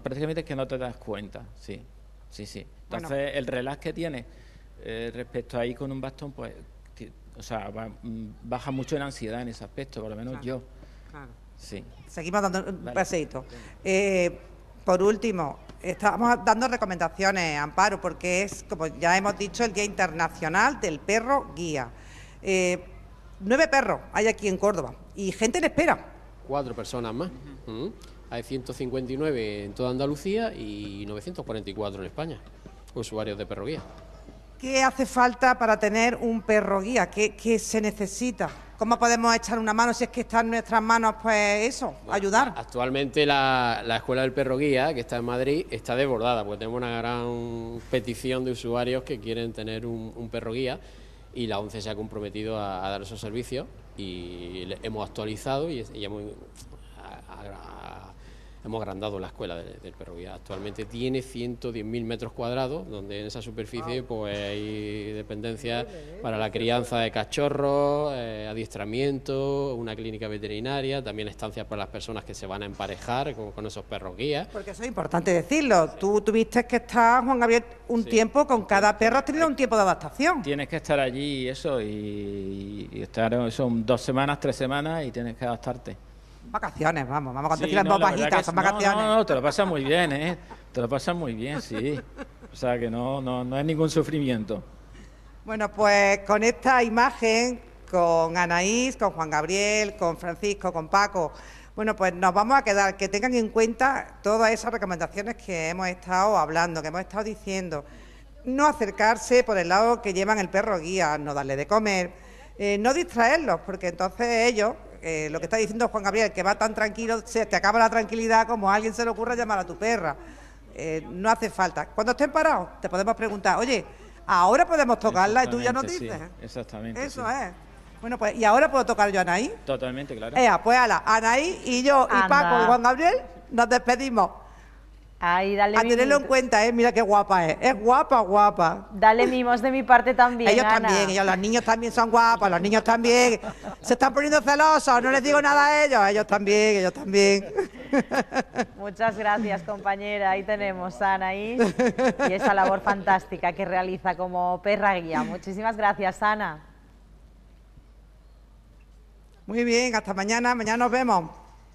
prácticamente es que no te das cuenta, sí. Sí, sí. Entonces, bueno, el relax que tiene respecto ahí con un bastón, pues, o sea, baja mucho la ansiedad en ese aspecto, por lo menos yo. Claro. Sí. Seguimos dando un paseíto. Por último, estamos dando recomendaciones, Amparo, porque es, como ya hemos dicho, el Día Internacional del Perro Guía. 9 perros hay aquí en Córdoba y gente en espera. 4 personas más. Hay 159 en toda Andalucía y 944 en España, usuarios de perro guía. ¿Qué hace falta para tener un perro guía? ¿Qué se necesita? ¿Cómo podemos echar una mano si es que está en nuestras manos, pues eso, bueno, ayudar? Actualmente la Escuela del Perro Guía, que está en Madrid, está desbordada, porque tenemos una gran petición de usuarios que quieren tener un perro guía, y la ONCE se ha comprometido a dar esos servicios y hemos actualizado y hemos agrandado la escuela del perro guía. Actualmente tiene 110.000 metros cuadrados, donde en esa superficie pues hay dependencias para la crianza de cachorros, adiestramiento, una clínica veterinaria, también estancias para las personas que se van a emparejar con esos perros guías. Porque eso es importante decirlo. Sí. Tú tuviste que estar, Juan Gabriel, un tiempo con cada perro, has tenido un tiempo de adaptación. Tienes que estar allí eso, y estar, son 2 semanas, 3 semanas y tienes que adaptarte. Vacaciones, vamos a contestar las dos bajitas, son vacaciones. No, te lo pasas muy bien, ¿eh? Te lo pasas muy bien, sí. O sea, que no es ningún sufrimiento. Bueno, pues con esta imagen, con Anaís, con Juan Gabriel, con Francisco, con Paco, bueno, pues nos vamos a quedar, que tengan en cuenta todas esas recomendaciones que hemos estado hablando, que hemos estado diciendo. No acercarse por el lado que llevan el perro guía, no darle de comer, no distraerlos, porque entonces ellos... lo que está diciendo Juan Gabriel, que va tan tranquilo, se te acaba la tranquilidad como a alguien se le ocurra llamar a tu perra. No hace falta. Cuando estén parados, te podemos preguntar, oye, ahora podemos tocarla y tú ya nos dices. Sí, exactamente. Eso es. Bueno, pues, ¿y ahora puedo tocar yo a Anaí? Totalmente, claro. Pues ala, Anaí y yo, y Paco y Juan Gabriel, nos despedimos. Ay, dale a tenerlo en cuenta, mira qué guapa es guapa, guapa. Dale mimos de mi parte también, ellos Ana. También, ellos, los niños también son guapos, los niños también, se están poniendo celosos, no les digo nada a ellos, ellos también. Muchas gracias, compañera, ahí tenemos a Anaís y esa labor fantástica que realiza como perra guía. Muchísimas gracias, Ana. Muy bien, hasta mañana, mañana nos vemos.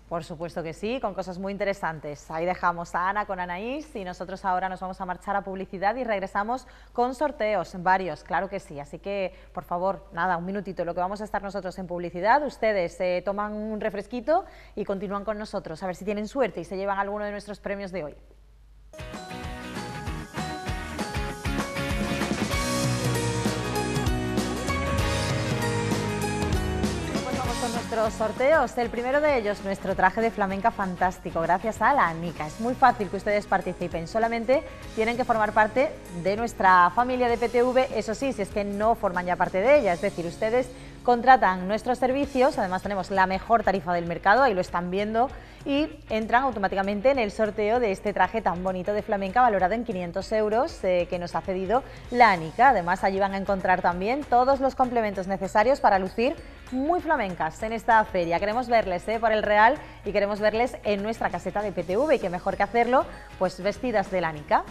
Por supuesto que sí, con cosas muy interesantes. Ahí dejamos a Ana con Anaís y nosotros ahora nos vamos a marchar a publicidad y regresamos con sorteos, varios, claro que sí. Así que, por favor, nada, un minutito, lo que vamos a estar nosotros en publicidad. Ustedes toman un refresquito y continúan con nosotros, a ver si tienen suerte y se llevan alguno de nuestros premios de hoy. Nuestros sorteos, el primero de ellos, nuestro traje de flamenca fantástico, gracias a la Anica. Es muy fácil que ustedes participen, solamente tienen que formar parte de nuestra familia de PTV, eso sí, si es que no forman ya parte de ella, es decir, ustedes contratan nuestros servicios, además tenemos la mejor tarifa del mercado, ahí lo están viendo, y entran automáticamente en el sorteo de este traje tan bonito de flamenca valorado en 500 euros que nos ha cedido la Anica. Además, allí van a encontrar también todos los complementos necesarios para lucir muy flamencas en esta feria. Queremos verles por el Real y queremos verles en nuestra caseta de PTV, y qué mejor que hacerlo, pues vestidas de la Anica.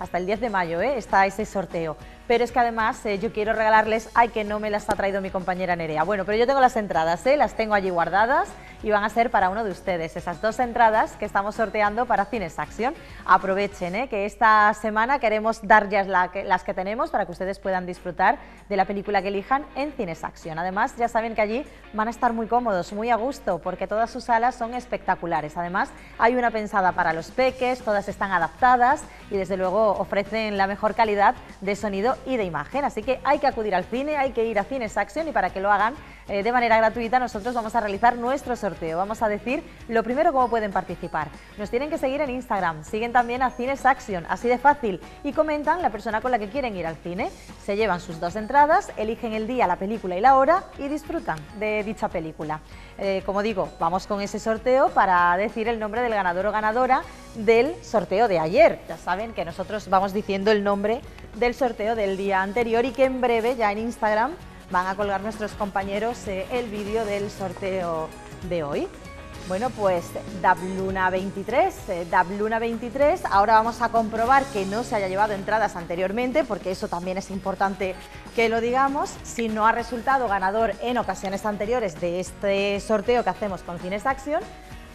Hasta el 10 de mayo está ese sorteo. Pero es que además yo quiero regalarles... ¡Ay, que no me las ha traído mi compañera Nerea! Bueno, pero yo tengo las entradas, las tengo allí guardadas y van a ser para uno de ustedes. Esas 2 entradas que estamos sorteando para Cines Action. Aprovechen, que esta semana queremos dar ya las que tenemos para que ustedes puedan disfrutar de la película que elijan en Cines Action. Además, ya saben que allí van a estar muy cómodos, muy a gusto, porque todas sus salas son espectaculares. Además, hay una pensada para los peques, todas están adaptadas y desde luego ofrecen la mejor calidad de sonido y de imagen, así que hay que acudir al cine, hay que ir a Cines Action, y para que lo hagan de manera gratuita nosotros vamos a realizar nuestro sorteo. Vamos a decir lo primero cómo pueden participar. Nos tienen que seguir en Instagram, siguen también a Cines Action, así de fácil, y comentan la persona con la que quieren ir al cine. Se llevan sus 2 entradas, eligen el día, la película y la hora y disfrutan de dicha película. Como digo, vamos con ese sorteo para decir el nombre del ganador o ganadora del sorteo de ayer. Ya saben que nosotros vamos diciendo el nombre del sorteo del día anterior y que en breve ya en Instagram van a colgar nuestros compañeros el vídeo del sorteo de hoy. Bueno, pues Dabluna 23, ahora vamos a comprobar que no se haya llevado entradas anteriormente, porque eso también es importante que lo digamos. Si no ha resultado ganador en ocasiones anteriores de este sorteo que hacemos con Cines Action,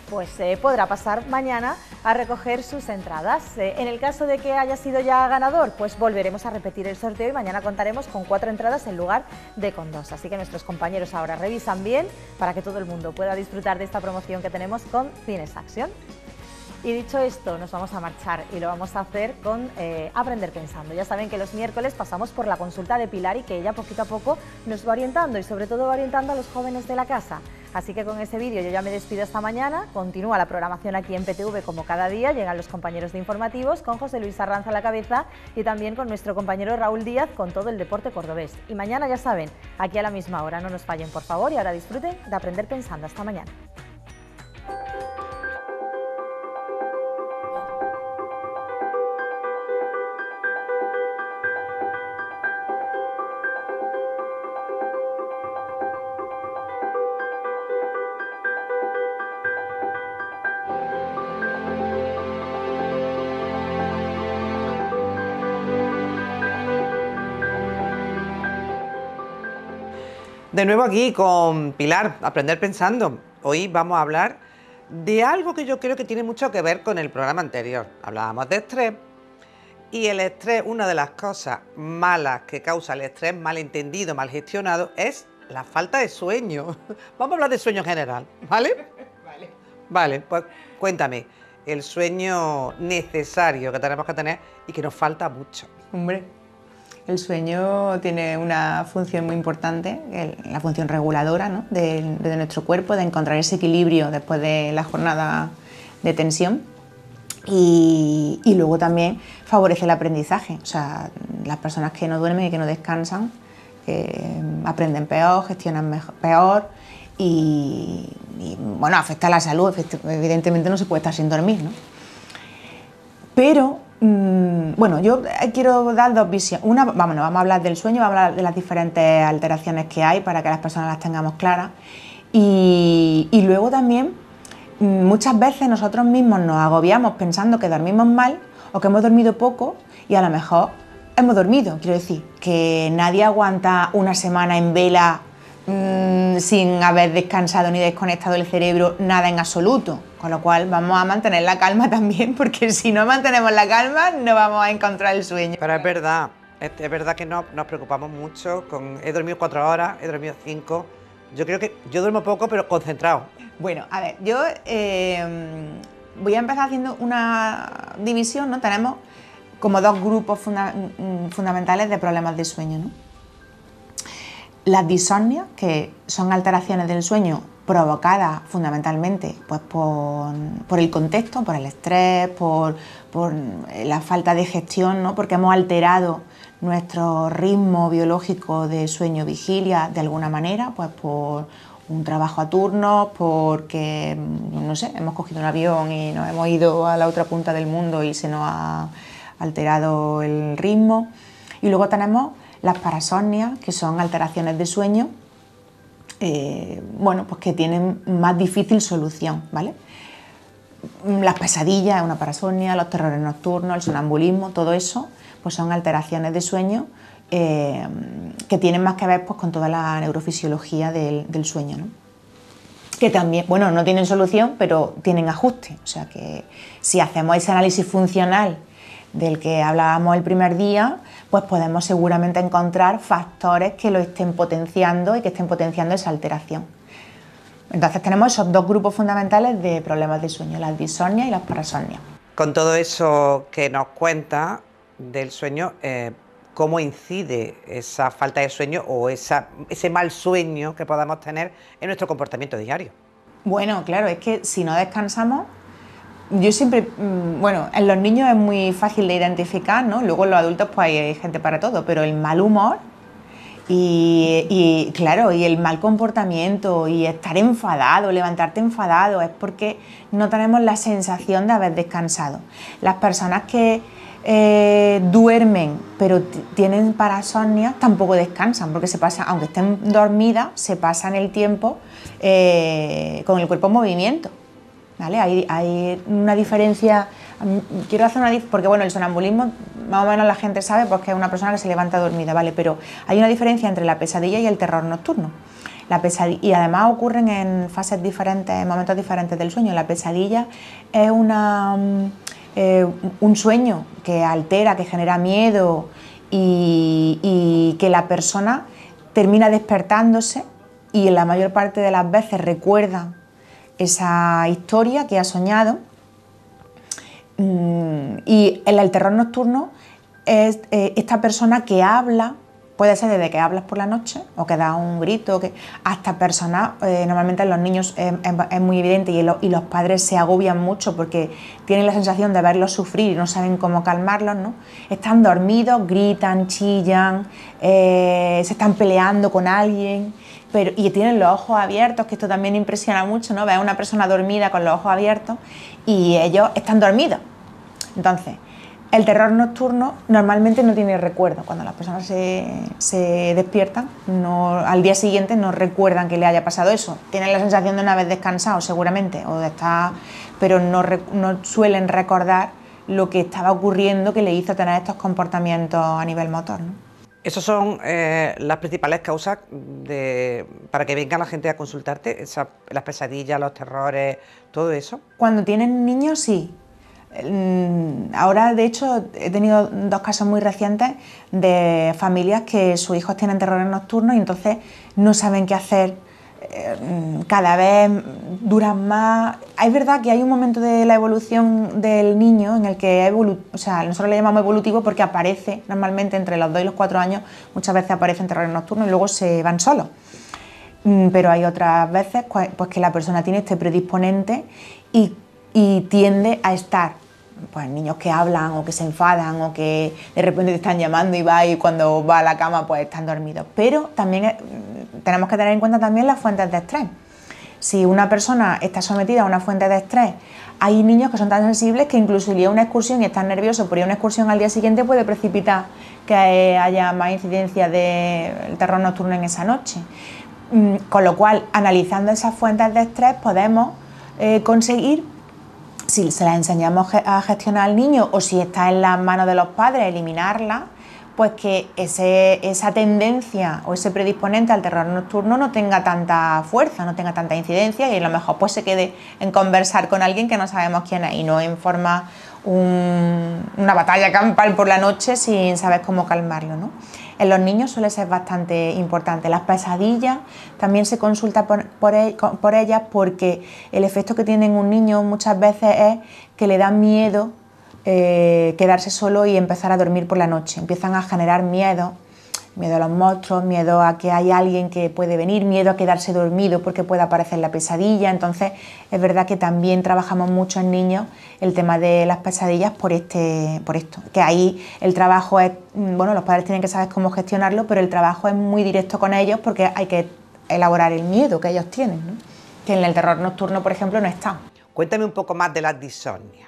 pues podrá pasar mañana a recoger sus entradas. En el caso de que haya sido ya ganador, pues volveremos a repetir el sorteo y mañana contaremos con 4 entradas en lugar de con 2. Así que nuestros compañeros ahora revisan bien para que todo el mundo pueda disfrutar de esta promoción que tenemos con Cines Action. Y dicho esto, nos vamos a marchar y lo vamos a hacer con Aprender Pensando. Ya saben que los miércoles pasamos por la consulta de Pilar y que ella poquito a poco nos va orientando y sobre todo va orientando a los jóvenes de la casa. Así que con ese vídeo yo ya me despido esta mañana, continúa la programación aquí en PTV como cada día, llegan los compañeros de informativos con José Luis Arranza a la cabeza y también con nuestro compañero Raúl Díaz con todo el deporte cordobés. Y mañana ya saben, aquí a la misma hora, no nos fallen por favor y ahora disfruten de Aprender Pensando. Hasta mañana. De nuevo aquí con Pilar, Aprender Pensando. Hoy vamos a hablar de algo que yo creo que tiene mucho que ver con el programa anterior. Hablábamos de estrés y el estrés, una de las cosas malas que causa el estrés malentendido, mal gestionado, es la falta de sueño. Vamos a hablar de sueño en general, ¿vale? Vale, pues cuéntame, el sueño necesario que tenemos que tener y que nos falta mucho. Hombre. El sueño tiene una función muy importante, la función reguladora, ¿no? de nuestro cuerpo, de encontrar ese equilibrio después de la jornada de tensión y luego también favorece el aprendizaje. O sea, las personas que no duermen y que no descansan aprenden peor, gestionan mejor, peor y bueno, afecta a la salud. Evidentemente no se puede estar sin dormir, ¿no? Pero bueno, yo quiero dar dos visiones. Una, vamos a hablar del sueño, vamos a hablar de las diferentes alteraciones que hay para que las personas las tengamos claras. Y luego también, muchas veces nosotros mismos nos agobiamos pensando que dormimos mal o que hemos dormido poco y a lo mejor hemos dormido. Quiero decir, que nadie aguanta una semana en vela sin haber descansado ni desconectado el cerebro, nada en absoluto. Con lo cual vamos a mantener la calma también, porque si no mantenemos la calma no vamos a encontrar el sueño. Pero es verdad que no, nos preocupamos mucho con he dormido 4 horas, he dormido 5. Yo creo que yo duermo poco pero concentrado. Bueno, a ver, yo voy a empezar haciendo una división, ¿no? Tenemos como dos grupos fundamentales de problemas de sueño, ¿no? Las disomnias, que son alteraciones del sueño provocadas fundamentalmente pues por el contexto, por el estrés, por la falta de gestión, ¿no? Porque hemos alterado nuestro ritmo biológico de sueño-vigilia de alguna manera, pues por un trabajo a turnos, porque, no sé, hemos cogido un avión y nos hemos ido a la otra punta del mundo y se nos ha alterado el ritmo. Y luego tenemos las parasomnias, que son alteraciones de sueño, bueno, pues que tienen más difícil solución, ¿vale? Las pesadillas es una parasomnia, los terrores nocturnos, el sonambulismo, todo eso, pues son alteraciones de sueño que tienen más que ver pues, con toda la neurofisiología del sueño, ¿no? Que también, bueno, no tienen solución, pero tienen ajuste. O sea que si hacemos ese análisis funcional del que hablábamos el primer día, pues podemos seguramente encontrar factores que lo estén potenciando y que estén potenciando esa alteración. Entonces tenemos esos dos grupos fundamentales de problemas de sueño, las disomnias y las parasomnias. Con todo eso que nos cuenta del sueño, ¿cómo incide esa falta de sueño o ese mal sueño que podamos tener en nuestro comportamiento diario? Bueno, claro, es que si no descansamos. Yo siempre, bueno, en los niños es muy fácil de identificar, ¿no? Luego en los adultos pues hay gente para todo, pero el mal humor y claro, y el mal comportamiento y estar enfadado, levantarte enfadado, es porque no tenemos la sensación de haber descansado. Las personas que duermen pero tienen parasomnia tampoco descansan porque se pasan, aunque estén dormidas, se pasan el tiempo con el cuerpo en movimiento. ¿vale? Hay una diferencia, quiero hacer una, porque bueno, el sonambulismo más o menos la gente sabe pues que es una persona que se levanta dormida, ¿vale? Pero hay una diferencia entre la pesadilla y el terror nocturno. Y además ocurren en fases diferentes, en momentos diferentes del sueño. La pesadilla es un sueño que altera, que genera miedo y que la persona termina despertándose y en la mayor parte de las veces recuerda esa historia que ha soñado. Y el terror nocturno es esta persona que habla. Puede ser desde que hablas por la noche o que das un grito, hasta personas, normalmente en los niños es muy evidente y los padres se agobian mucho porque tienen la sensación de verlos sufrir y no saben cómo calmarlos, ¿no? Están dormidos, gritan, chillan, se están peleando con alguien, pero, y tienen los ojos abiertos, que esto también impresiona mucho, ¿no? Ves a una persona dormida con los ojos abiertos y ellos están dormidos. Entonces, el terror nocturno normalmente no tiene recuerdo. Cuando las personas se despiertan, al día siguiente no recuerdan que le haya pasado eso. Tienen la sensación de una vez descansado, seguramente, o de estar, pero no suelen recordar lo que estaba ocurriendo que le hizo tener estos comportamientos a nivel motor, ¿no? Esas son las principales causas para que venga la gente a consultarte, las pesadillas, los terrores, todo eso. Cuando tienen niños, sí. Ahora, de hecho, he tenido dos casos muy recientes de familias que sus hijos tienen terrores nocturnos y entonces no saben qué hacer, cada vez duran más. Es verdad que hay un momento de la evolución del niño en el que, o sea, nosotros le llamamos evolutivo porque aparece normalmente entre los 2 y los 4 años, muchas veces aparecen terrores nocturnos y luego se van solos. Pero hay otras veces pues que la persona tiene este predisponente y tiende a estar, pues niños que hablan o que se enfadan o que de repente te están llamando y cuando va a la cama pues están dormidos. Pero también tenemos que tener en cuenta también las fuentes de estrés. Si una persona está sometida a una fuente de estrés, hay niños que son tan sensibles que incluso ir a una excursión y estar nervioso por ir a una excursión al día siguiente puede precipitar que haya más incidencia del terror nocturno en esa noche. Con lo cual, analizando esas fuentes de estrés podemos conseguir, si se la enseñamos a gestionar al niño o si está en las manos de los padres eliminarla, pues que esa tendencia o ese predisponente al terror nocturno no tenga tanta fuerza, no tenga tanta incidencia y a lo mejor pues se quede en conversar con alguien que no sabemos quién es y no en forma una batalla campal por la noche sin saber cómo calmarlo, ¿no? En los niños suele ser bastante importante. Las pesadillas también se consulta por ellas porque el efecto que tiene en un niño muchas veces es que le da miedo quedarse solo y empezar a dormir por la noche. Empiezan a generar miedo, miedo a los monstruos, miedo a que hay alguien que puede venir, miedo a quedarse dormido porque puede aparecer la pesadilla. Entonces es verdad que también trabajamos mucho en niños el tema de las pesadillas por esto, que ahí el trabajo es, bueno, los padres tienen que saber cómo gestionarlo, pero el trabajo es muy directo con ellos porque hay que elaborar el miedo que ellos tienen, ¿no? Que en el terror nocturno, por ejemplo, no está. Cuéntame un poco más de las disomnias.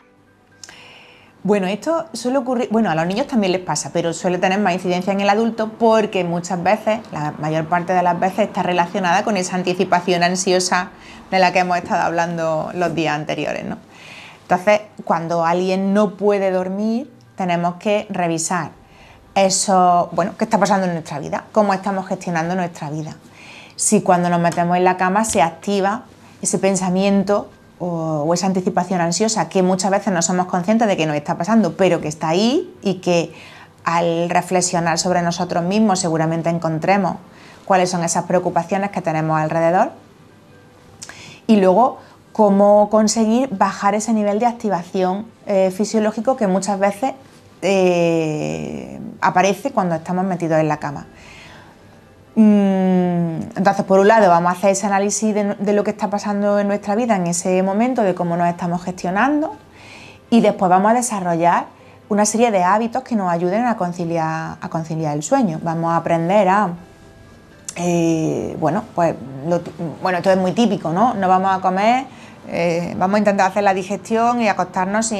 Bueno, esto suele ocurrir, bueno, a los niños también les pasa, pero suele tener más incidencia en el adulto porque muchas veces, la mayor parte de las veces, está relacionada con esa anticipación ansiosa de la que hemos estado hablando los días anteriores, ¿no? Entonces, cuando alguien no puede dormir, tenemos que revisar eso, bueno, qué está pasando en nuestra vida, cómo estamos gestionando nuestra vida. Si cuando nos metemos en la cama se activa ese pensamiento o esa anticipación ansiosa que muchas veces no somos conscientes de que nos está pasando, pero que está ahí y que al reflexionar sobre nosotros mismos seguramente encontremos cuáles son esas preocupaciones que tenemos alrededor. Y luego, cómo conseguir bajar ese nivel de activación fisiológico que muchas veces aparece cuando estamos metidos en la cama. Entonces, por un lado, vamos a hacer ese análisis de lo que está pasando en nuestra vida en ese momento, de cómo nos estamos gestionando, y después vamos a desarrollar una serie de hábitos que nos ayuden a conciliar el sueño. Vamos a aprender a... bueno, esto es muy típico, ¿no? No vamos a comer, vamos a intentar hacer la digestión y acostarnos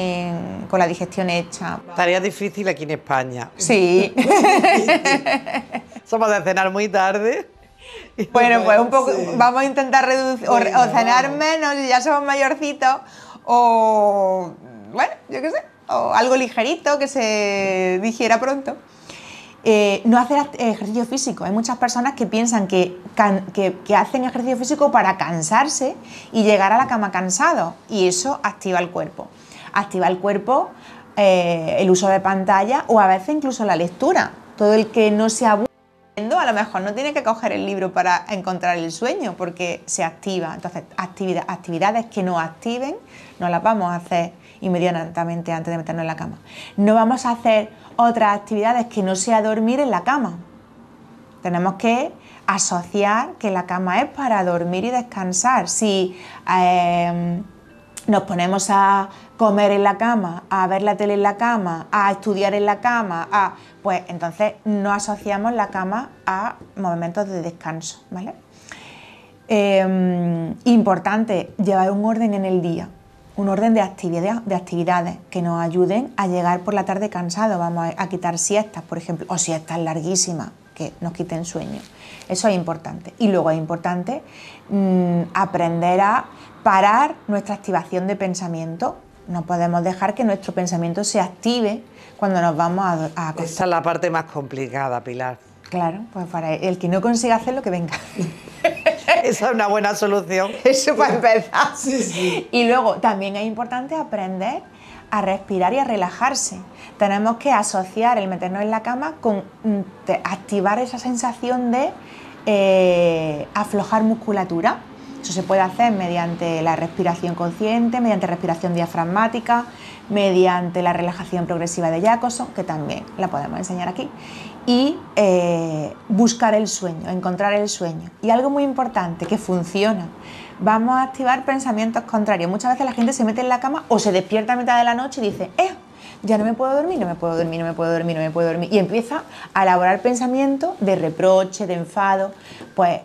con la digestión hecha. Tarea difícil aquí en España. Sí. Somos de cenar muy tarde. Bueno, pues un poco, sí, vamos a intentar reducir, sí, o cenar menos, ya somos mayorcitos, o bueno, yo qué sé, o algo ligerito que se digiera pronto. No hacer ejercicio físico. Hay muchas personas que piensan que hacen ejercicio físico para cansarse y llegar a la cama cansado, y eso activa el cuerpo. Activa el cuerpo el uso de pantalla o a veces incluso la lectura. Todo el que no se aburre a lo mejor no tiene que coger el libro para encontrar el sueño porque se activa. Entonces, actividades que nos activen no las vamos a hacer inmediatamente antes de meternos en la cama. No vamos a hacer otras actividades que no sea dormir en la cama. Tenemos que asociar que la cama es para dormir y descansar. Si nos ponemos a comer en la cama, a ver la tele en la cama, a estudiar en la cama, pues entonces no asociamos la cama a momentos de descanso, ¿vale? Importante, llevar un orden en el día. Un orden de actividades que nos ayuden a llegar por la tarde cansado. Vamos a quitar siestas, por ejemplo, o siestas larguísimas que nos quiten sueño. Eso es importante. Y luego es importante aprender a parar nuestra activación de pensamiento. No podemos dejar que nuestro pensamiento se active cuando nos vamos a acostar. Esa es la parte más complicada, Pilar. Claro, pues para el que no consiga hacer lo que venga. Esa es una buena solución. Eso para empezar. Sí, sí. Y luego también es importante aprender a respirar y a relajarse. Tenemos que asociar el meternos en la cama con activar esa sensación de aflojar musculatura. Eso se puede hacer mediante la respiración consciente, mediante respiración diafragmática, mediante la relajación progresiva de Jacobson, que también la podemos enseñar aquí. Y buscar el sueño, encontrar el sueño. Y algo muy importante que funciona, vamos a activar pensamientos contrarios. Muchas veces la gente se mete en la cama o se despierta a mitad de la noche y dice, ya no me puedo dormir, no me puedo dormir, no me puedo dormir, no me puedo dormir. Y empieza a elaborar pensamientos de reproche, de enfado. Pues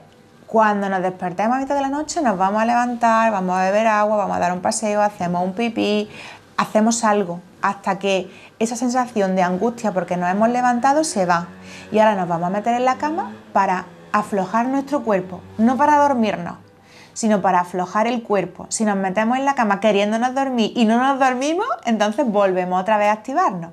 cuando nos despertemos a mitad de la noche nos vamos a levantar, vamos a beber agua, vamos a dar un paseo, hacemos un pipí, hacemos algo hasta que esa sensación de angustia porque nos hemos levantado se va. Y ahora nos vamos a meter en la cama para aflojar nuestro cuerpo, no para dormirnos, sino para aflojar el cuerpo. Si nos metemos en la cama queriéndonos dormir y no nos dormimos, entonces volvemos otra vez a activarnos.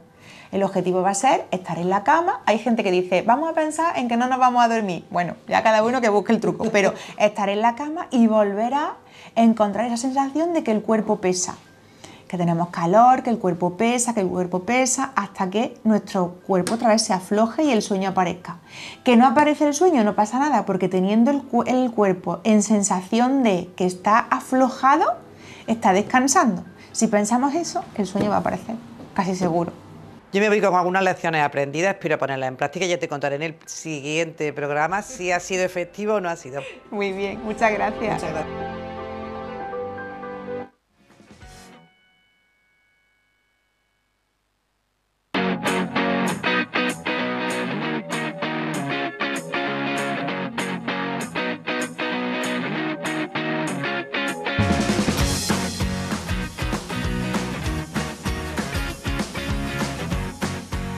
El objetivo va a ser estar en la cama. Hay gente que dice, vamos a pensar en que no nos vamos a dormir. Bueno, ya cada uno que busque el truco, pero estar en la cama y volver a encontrar esa sensación de que el cuerpo pesa. Que tenemos calor, que el cuerpo pesa, hasta que nuestro cuerpo otra vez se afloje y el sueño aparezca. Que no aparece el sueño, no pasa nada, porque teniendo el cuerpo en sensación de que está aflojado, está descansando. Si pensamos eso, el sueño va a aparecer, casi seguro. Yo me voy con algunas lecciones aprendidas, espero ponerlas en práctica y ya te contaré en el siguiente programa si ha sido efectivo o no ha sido. Muy bien, muchas gracias. Muchas gracias.